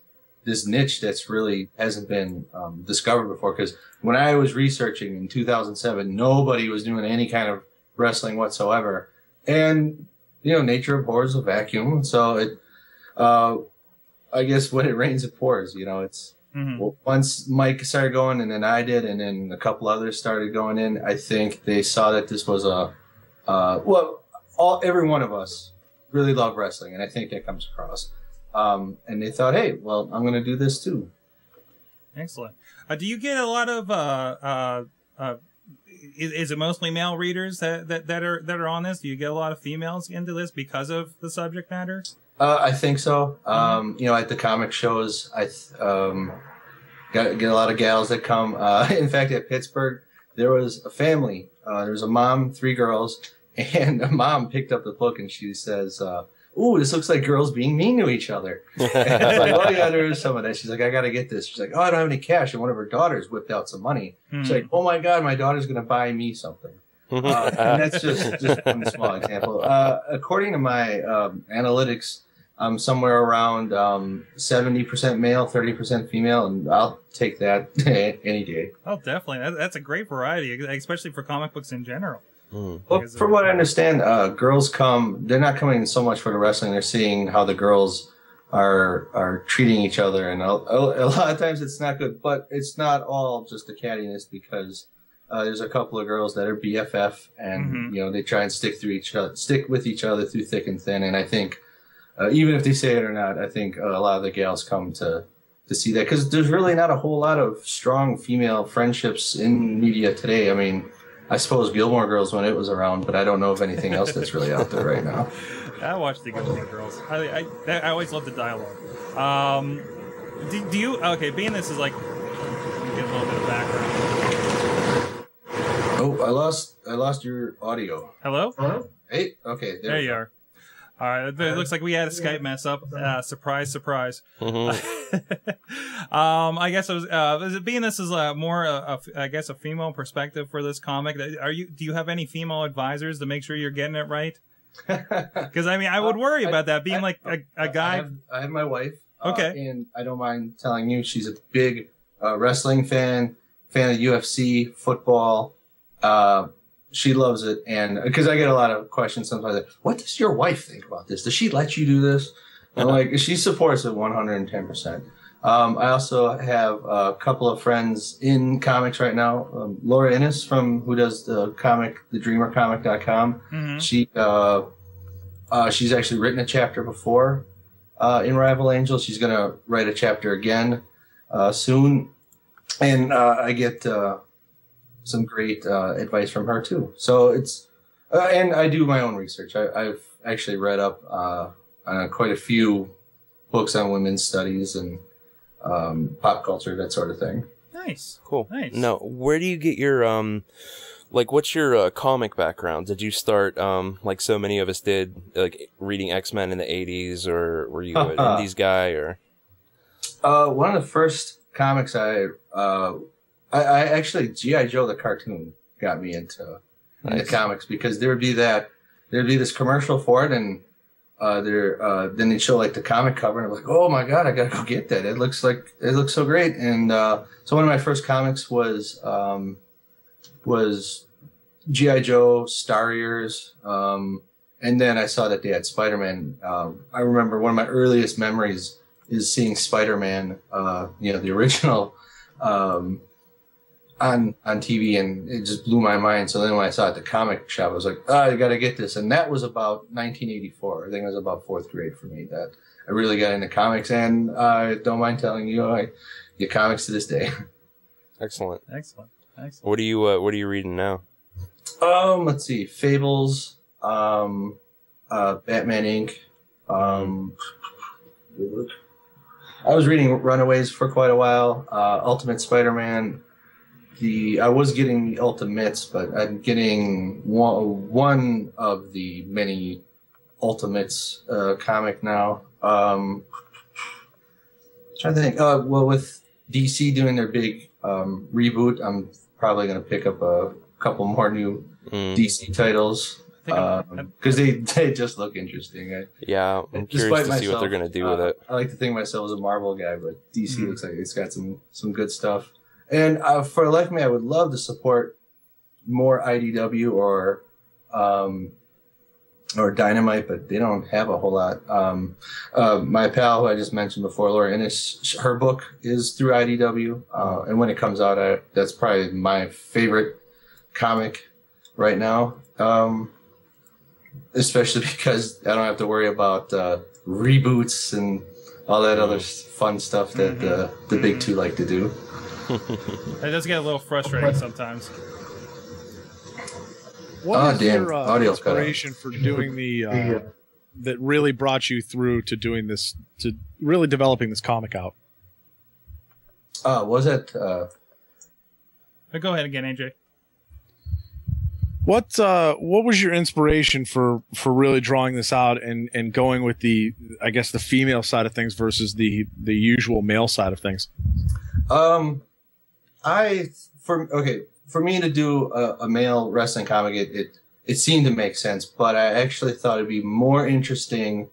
niche that's really hasn't been discovered before. Because when I was researching in 2007, nobody was doing any kind of wrestling whatsoever. And, you know, nature abhors a vacuum. So it, I guess when it rains, it pours, you know, it's once Mike started going and then I did, and then a couple others started going in, I think they saw that this was a, well, every one of us really love wrestling. And I think that comes across. And they thought, hey, well, I'm going to do this too. Excellent. Do you get a lot of? Is it mostly male readers that are on this? Do you get a lot of females into this because of the subject matter? I think so. You know, at the comic shows, I get a lot of gals that come. In fact, at Pittsburgh, there was a family. There was a mom, 3 girls, And the mom picked up the book and she says, ooh, this looks like girls being mean to each other. And I was like, oh, yeah, there is some of that. She's like, I got to get this. She's like, oh, I don't have any cash. And one of her daughters whipped out some money. Hmm. She's like, oh, my God, my daughter's going to buy me something. And that's just one small example. According to my analytics, I'm somewhere around 70% male, 30% female, and I'll take that any day. Oh, definitely. That's a great variety, especially for comic books in general. Mm. Well, from what I understand, girls come, they're not coming so much for the wrestling, they're seeing how the girls are treating each other, and a lot of times it's not good, but it's not all just the cattiness, because there's a couple of girls that are BFF, and you know, they try and stick with each other through thick and thin, and I think even if they say it or not, I think a lot of the gals come to see that, because there's really not a whole lot of strong female friendships in media today. I mean, I suppose Gilmore Girls when it was around, but I don't know of anything else that's really out there right now. I watched the Gilmore Girls. I always loved the dialogue. Do you... Okay, being this is like... Get a little bit of background. Oh, I lost your audio. Hello? Hello? Hey, okay. There you are. All right, it looks like we had a Skype mess up. Surprise, surprise. I guess it was. Being this is more, I guess, a female perspective for this comic. Are you? Do you have any female advisors to make sure you're getting it right? Because I mean, I would worry about that. Being like a guy. I have my wife. Okay. And I don't mind telling you, she's a big wrestling fan of UFC, football. She loves it, and because I get a lot of questions sometimes, like, what does your wife think about this? Does she let you do this? And like, she supports it 110%. I also have a couple of friends in comics right now. Laura Innes who does the comic, thedreamercomic.com. She's actually written a chapter before in Rival Angel. She's going to write a chapter again soon, and I get. Some great advice from her too. So it's, and I do my own research. I've actually read up on quite a few books on women's studies and pop culture, that sort of thing. Nice, cool, nice. Now, where do you get your like? What's your comic background? Did you start like so many of us did, like reading X-Men in the 80s, or were you an indies guy? Or one of the first comics I actually, G.I. Joe the cartoon got me into the comics, because there'd be this commercial for it, and then they'd show like the comic cover, and I'm like, oh my god, I gotta go get that. It looks so great. And so one of my first comics was G.I. Joe, Star Ears, and then I saw that they had Spider-Man. I remember one of my earliest memories is seeing Spider-Man, you know, the original. On TV, and it just blew my mind. So then when I saw it at the comic shop, I was like, oh, you got to get this. And that was about 1984. I think it was about fourth grade for me that I really got into comics. And I don't mind telling you, I get comics to this day. Excellent. Excellent. Excellent. What are you reading now? Let's see. Fables, Batman Inc. I was reading Runaways for quite a while. Ultimate Spider-Man. I was getting the Ultimates, but I'm getting one of the many Ultimates comic now. Trying to think. Well, with DC doing their big reboot, I'm probably going to pick up a couple more new DC titles, because they just look interesting. Yeah, I'm curious to see what they're going to do with it. I like to think of myself as a Marvel guy, but DC looks like it's got some good stuff. And for the life of me, I would love to support more IDW or Dynamite, but they don't have a whole lot. My pal, who I just mentioned before, Laura Innes, her book is through IDW. And when it comes out, that's probably my favorite comic right now, especially because I don't have to worry about reboots and all that other fun stuff that the big two like to do. It does get a little frustrating sometimes. What is your inspiration for doing the that really brought you through to doing this, to really developing this comic out? Go ahead again, AJ. What was your inspiration for really drawing this out and going with the, I guess, the female side of things versus the usual male side of things? For me to do a male wrestling comic, it seemed to make sense, but I actually thought it'd be more interesting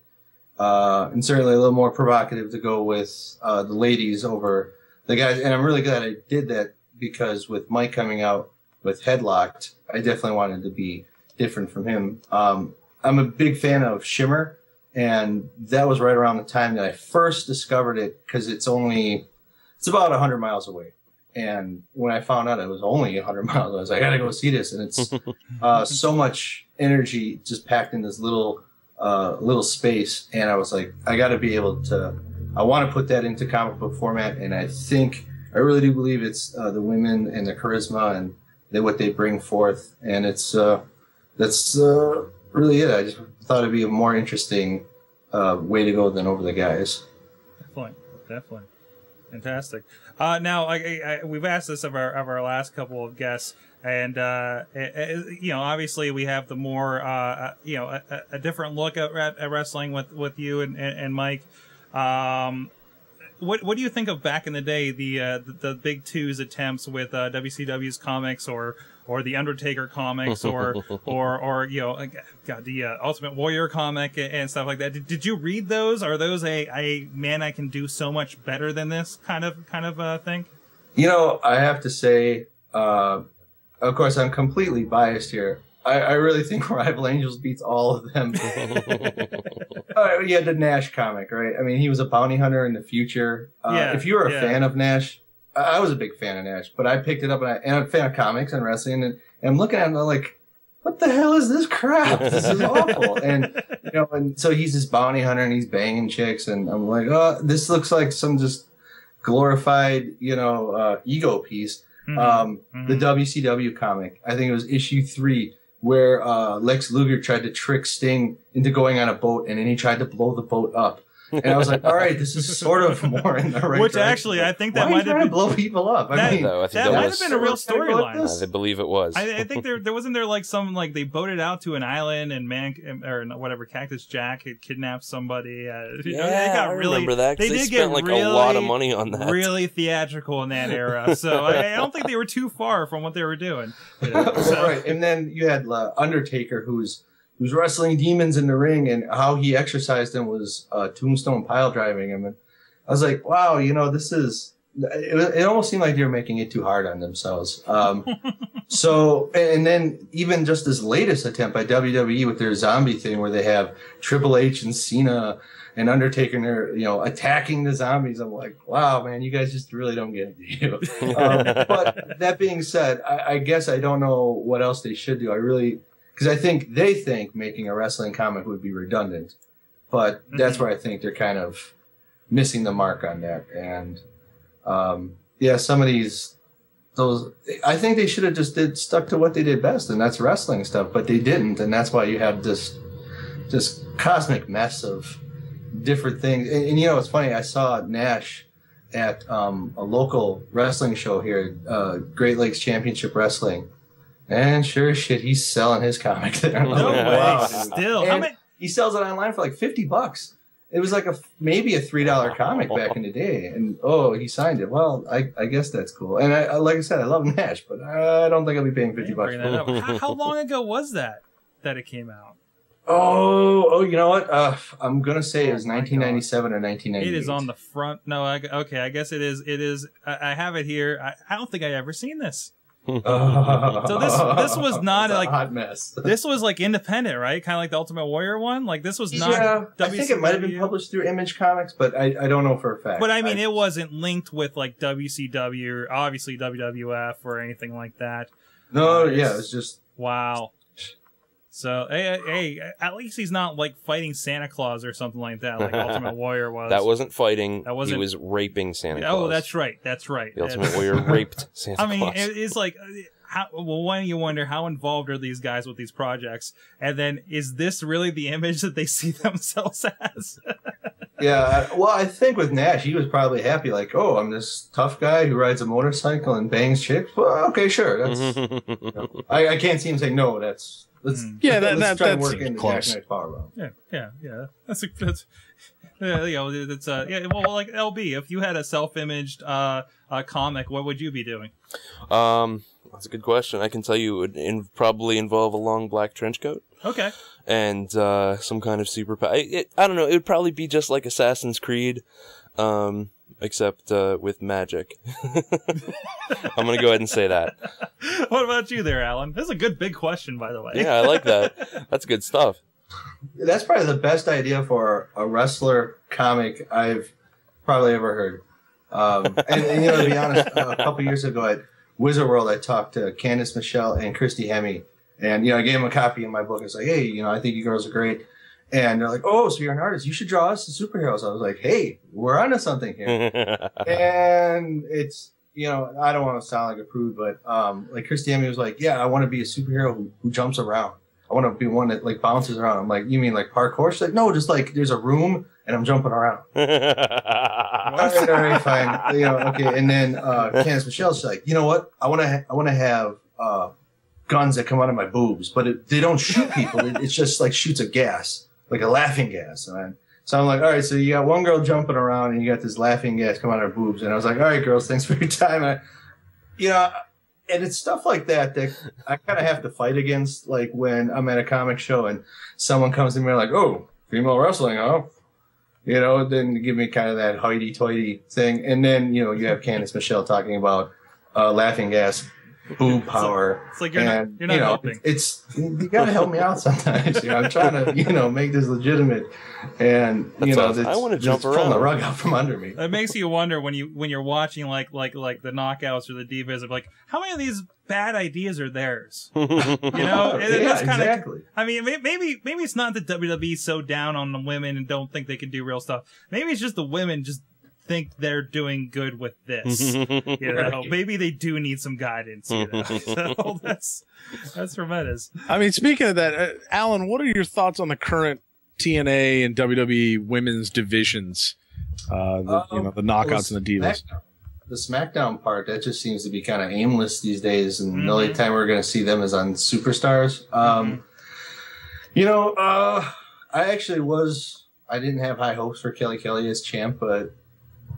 and certainly a little more provocative to go with the ladies over the guys. And I'm really glad I did that, because with Mike coming out with Headlocked, I definitely wanted to be different from him. I'm a big fan of Shimmer, and that was right around the time that I first discovered it, because it's about 100 miles away. And when I found out it was only 100 miles, I was like, I gotta go see this. And it's so much energy just packed in this little space. And I was like, I gotta be able to, I want to put that into comic book format. And I really do believe it's the women and the charisma and what they bring forth. And it's, that's really it. I just thought it'd be a more interesting way to go than over the guys. Definitely, definitely. Fantastic. Now, we've asked this of our last couple of guests, and you know, obviously, we have the more you know, a different look at wrestling with you and Mike. What do you think of back in the day, the Big Two's attempts with WCW's comics or the Undertaker comics or you know, God, the Ultimate Warrior comic and stuff like that? Did you read those? Are those a man, I can do so much better than this kind of thing? You know, I have to say, of course, I'm completely biased here. I really think Rival Angels beats all of them. Yeah, the Nash comic, right? I mean, he was a bounty hunter in the future. If you were a fan of Nash, I was a big fan of Nash, but I picked it up, and I'm a fan of comics and wrestling, and I'm looking at it and I'm like, what the hell is this crap? This is awful. And you know, and so he's this bounty hunter and he's banging chicks, and I'm like, oh, this looks like some just glorified, you know, ego piece. The WCW comic, I think it was issue 3. Where Lex Luger tried to trick Sting into going on a boat, and then he tried to blow the boat up. And I was like, all right, this is sort of more in the right direction. Actually, I think that might have been... blow people up? I mean, that might have been a real storyline. I believe it was. I think there wasn't there like some, like they boated out to an island and Cactus Jack had kidnapped somebody. I remember that. They did get like really, a lot of money on that. Really theatrical in that era. So I don't think they were too far from what they were doing. You know, so. Right, and then you had Undertaker, who's wrestling demons in the ring, and how he exercised them was tombstone pile driving him. And I was like, wow, you know, this is, it almost seemed like they were making it too hard on themselves. So, and then even just this latest attempt by WWE with their zombie thing, where they have Triple H and Cena and Undertaker, and they're, you know, attacking the zombies. I'm like, wow, man, you guys just really don't get it, do you? But that being said, I guess I don't know what else they should do. Because I think they think making a wrestling comic would be redundant, but that's where I think they're kind of missing the mark on that. And yeah, some of those I think they should have just stuck to what they did best, and that's wrestling stuff. But they didn't, and that's why you have this cosmic mess of different things. And you know, it's funny. I saw Nash at a local wrestling show here, Great Lakes Championship Wrestling. And sure as shit, he's selling his comic there. No way, wow. Still. He sells it online for like $50. It was like maybe a $3 comic back in the day. And, oh, he signed it. Well, I guess that's cool. And like I said, I love Nash, but I don't think I'll be paying $50 for it. How long ago was that it came out? Oh, you know what? I'm going to say it was 1997 or 1998. It is on the front. No, okay, I guess it is. It is. I have it here. I don't think I've ever seen this. So this was not like a hot mess. This was like independent, right? Kind of like the Ultimate Warrior one. Like this was not. Yeah, I think it might have been published through Image Comics, but I don't know for a fact. But I mean, it wasn't linked with like WCW, or obviously WWF, or anything like that. No, yeah, it's just wow. So hey, at least he's not like fighting Santa Claus or something like that, like Ultimate Warrior was. That wasn't fighting. That wasn't. He was raping Santa Claus. Oh, that's right. That's right. The Ultimate Warrior raped Santa Claus. I mean, it's like, well, one, you wonder how involved are these guys with these projects, and then is this really the image that they see themselves as? Yeah, well, I think with Nash, he was probably happy, like, oh, I'm this tough guy who rides a motorcycle and bangs chicks. Well, okay, sure. That's, you know, I can't see him saying, no, that's... Let's try to work in the Jack Knight power bomb. Yeah. Well, like LB, if you had a self-imaged comic, what would you be doing? That's a good question. I can tell you it would probably involve a long black trench coat. Okay. And some kind of superpower. I don't know. It would probably be just like Assassin's Creed, except with magic. I'm going to go ahead and say that. What about you there, Alan? That's a good big question, by the way. Yeah, I like that. That's good stuff. That's probably the best idea for a wrestler comic I've probably ever heard. And you know, to be honest, a couple years ago at Wizard World, I talked to Candice Michelle and Christy Hemme. And, you know, I gave them a copy of my book. I was like, hey, you know, I think you girls are great. And they're like, oh, so you're an artist. You should draw us the superheroes. I was like, hey, we're onto something here. And it's, you know, I don't want to sound like a prude, but like Christy Hemme was like, yeah, I want to be a superhero who jumps around. I want to be one that, like, bounces around. I'm like, you mean like parkour? She's like, no, just like there's a room and I'm jumping around. All right, fine. You know, okay. And then Candice Michelle, she's like, you know what? I want to have guns that come out of my boobs, but they don't shoot people. It's just like shoots a gas, like a laughing gas. And so I'm like, all right, so you got one girl jumping around and you got this laughing gas come out of her boobs. And I was like, all right, girls, thanks for your time. And and it's stuff like that that I kind of have to fight against, like when I'm at a comic show and someone comes to me like, oh, female wrestling, huh? You know, then give me kind of that hoity-toity thing. And then, you know, you have Candice Michelle talking about laughing gas. Boob power. It's like you're not helping. It's you gotta help me out sometimes. You know, I'm trying to make this legitimate, and I want to jump around, pulling the rug out from under me. It makes you wonder when you're watching like the Knockouts or the Divas, of like how many of these bad ideas are theirs. You know, exactly. I mean, maybe it's not that WWE's so down on the women and don't think they can do real stuff. Maybe it's just the women just think they're doing good with this. Maybe they do need some guidance. So that's tremendous. I mean, speaking of that, Alan, what are your thoughts on the current TNA and WWE women's divisions? The Knockouts and the Divas. The SmackDown part, that just seems to be kind of aimless these days, and the only time we're going to see them is on Superstars. I actually I didn't have high hopes for Kelly Kelly as champ, but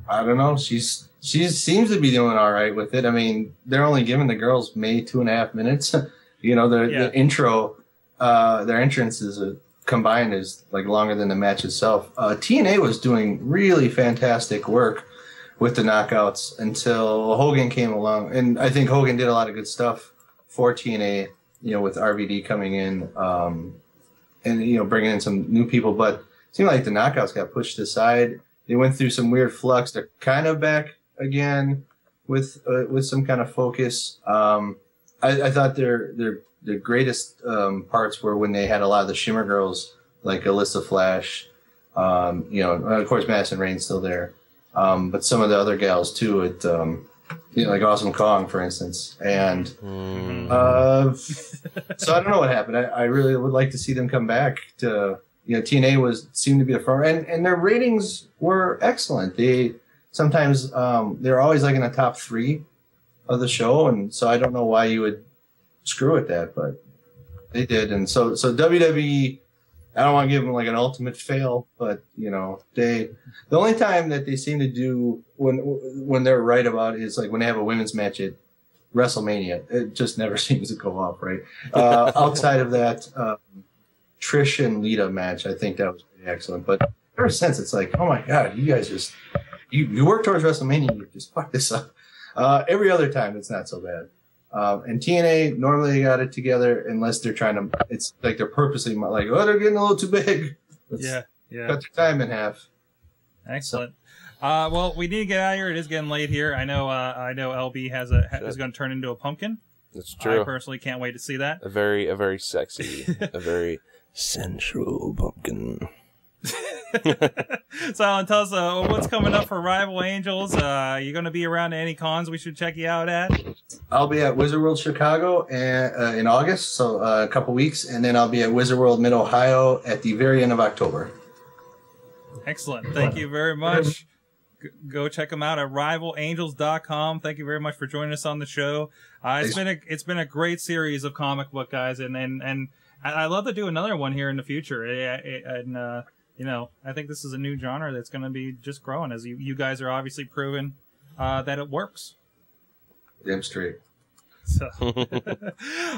I don't know. She seems to be doing all right with it. I mean, they're only giving the girls maybe 2.5 minutes. The intro, their entrance combined is like longer than the match itself. TNA was doing really fantastic work with the Knockouts until Hogan came along, and I think Hogan did a lot of good stuff for TNA. You know, with RVD coming in, and bringing in some new people, but it seemed like the Knockouts got pushed aside. They went through some weird flux. They're kind of back again with some kind of focus. I thought their greatest parts were when they had a lot of the Shimmer girls, like Alyssa Flash, of course Madison Rayne's still there, but some of the other gals too. Like Awesome Kong, for instance, and so I don't know what happened. I really would like to see them come back to. TNA seemed to be the front, and their ratings were excellent. They sometimes they're always like in the top 3 of the show, and so I don't know why you would screw at that, but they did. And so WWE, I don't want to give them like an ultimate fail, but the only time that they seem to do when they're right about it is like when they have a women's match at WrestleMania. It just never seems to go off right. Outside of that. Trish and Lita match, I think that was pretty excellent. But ever since, it's like, oh my God, you guys just you work towards WrestleMania, you just fuck this up. Every other time, it's not so bad. And TNA normally they got it together, unless they're trying to. It's like they're purposely like, oh, they're getting a little too big. Let's cut their time in half. Excellent. Well, we need to get out of here. It is getting late here. I know. LB is going to turn into a pumpkin. That's true. I personally can't wait to see that. A very sexy, sensual pumpkin. So Alan, tell us what's coming up for Rival Angels. You going to be around at any cons we should check you out at? I'll be at Wizard World Chicago in August, so a couple weeks, and then I'll be at Wizard World Mid-Ohio at the very end of October. Excellent. Thank you very much. Go check them out at rivalangels.com. Thank you very much for joining us on the show. It's been a great series of comic book guys, and I'd love to do another one here in the future. And you know, I think this is a new genre that's going to be just growing, as you guys are obviously proving that it works. Damn straight. So,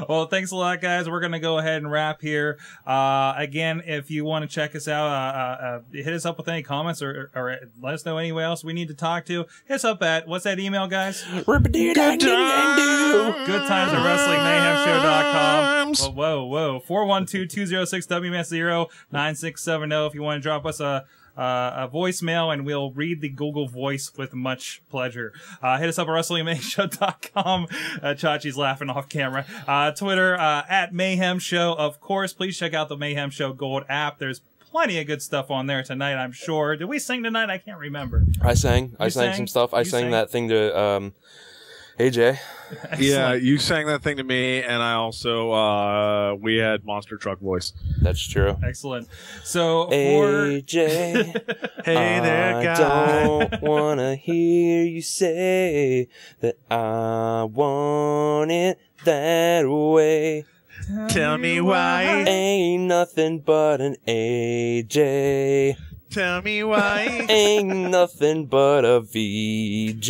well, thanks a lot, guys. We're going to go ahead and wrap here. Again, if you want to check us out, hit us up with any comments or let us know anyone else we need to talk to. Hit us up at, what's that email, guys? Good times at WrestlingMayhemShow.com. Whoa, whoa. 412-206-WMS0-9670 if you want to drop us a voicemail, and we'll read the Google Voice with much pleasure. Hit us up at WrestlingMayhemShow.com. Chachi's laughing off camera. Twitter, at Mayhem Show, of course. Please check out the Mayhem Show Gold app. There's plenty of good stuff on there tonight, I'm sure. Did we sing tonight? I can't remember. I sang some stuff. I sang that thing to AJ. Yeah, you sang that thing to me, and I also we had Monster Truck Voice. That's true. Excellent. So AJ, hey there, guy. I don't wanna hear you say that I want it that way. Tell me why. Ain't nothing but an AJ. Tell me why. Ain't nothing but a VJ.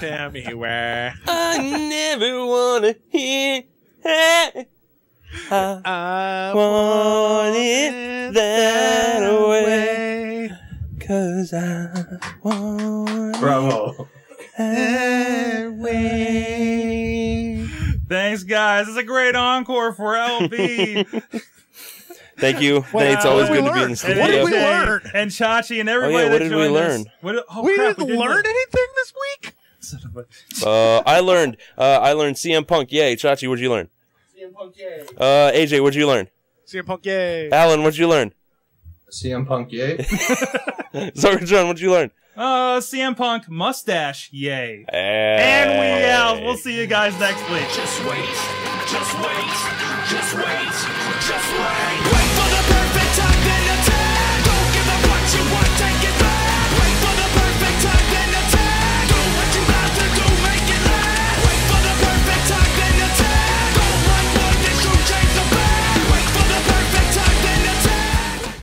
Tell me why. I never wanna hear it. I want it that way. 'Cause I want Bravo. It that way. Thanks, guys. It's a great encore for LB. Thank you. Wow. It's always good to be in the studio. What did we learn? And Chachi and everybody. Oh, yeah. What did we learn? We didn't learn anything this week. I learned CM Punk. Yay. Chachi, what'd you learn? CM Punk. Yay. AJ, what'd you learn? CM Punk. Yay. Alan, what'd you learn? CM Punk. Yay. Sorry, John, what'd you learn? CM Punk mustache. Yay. Hey. And we out. We'll see you guys next week. Just wait. Just wait. Just wait. Just wait.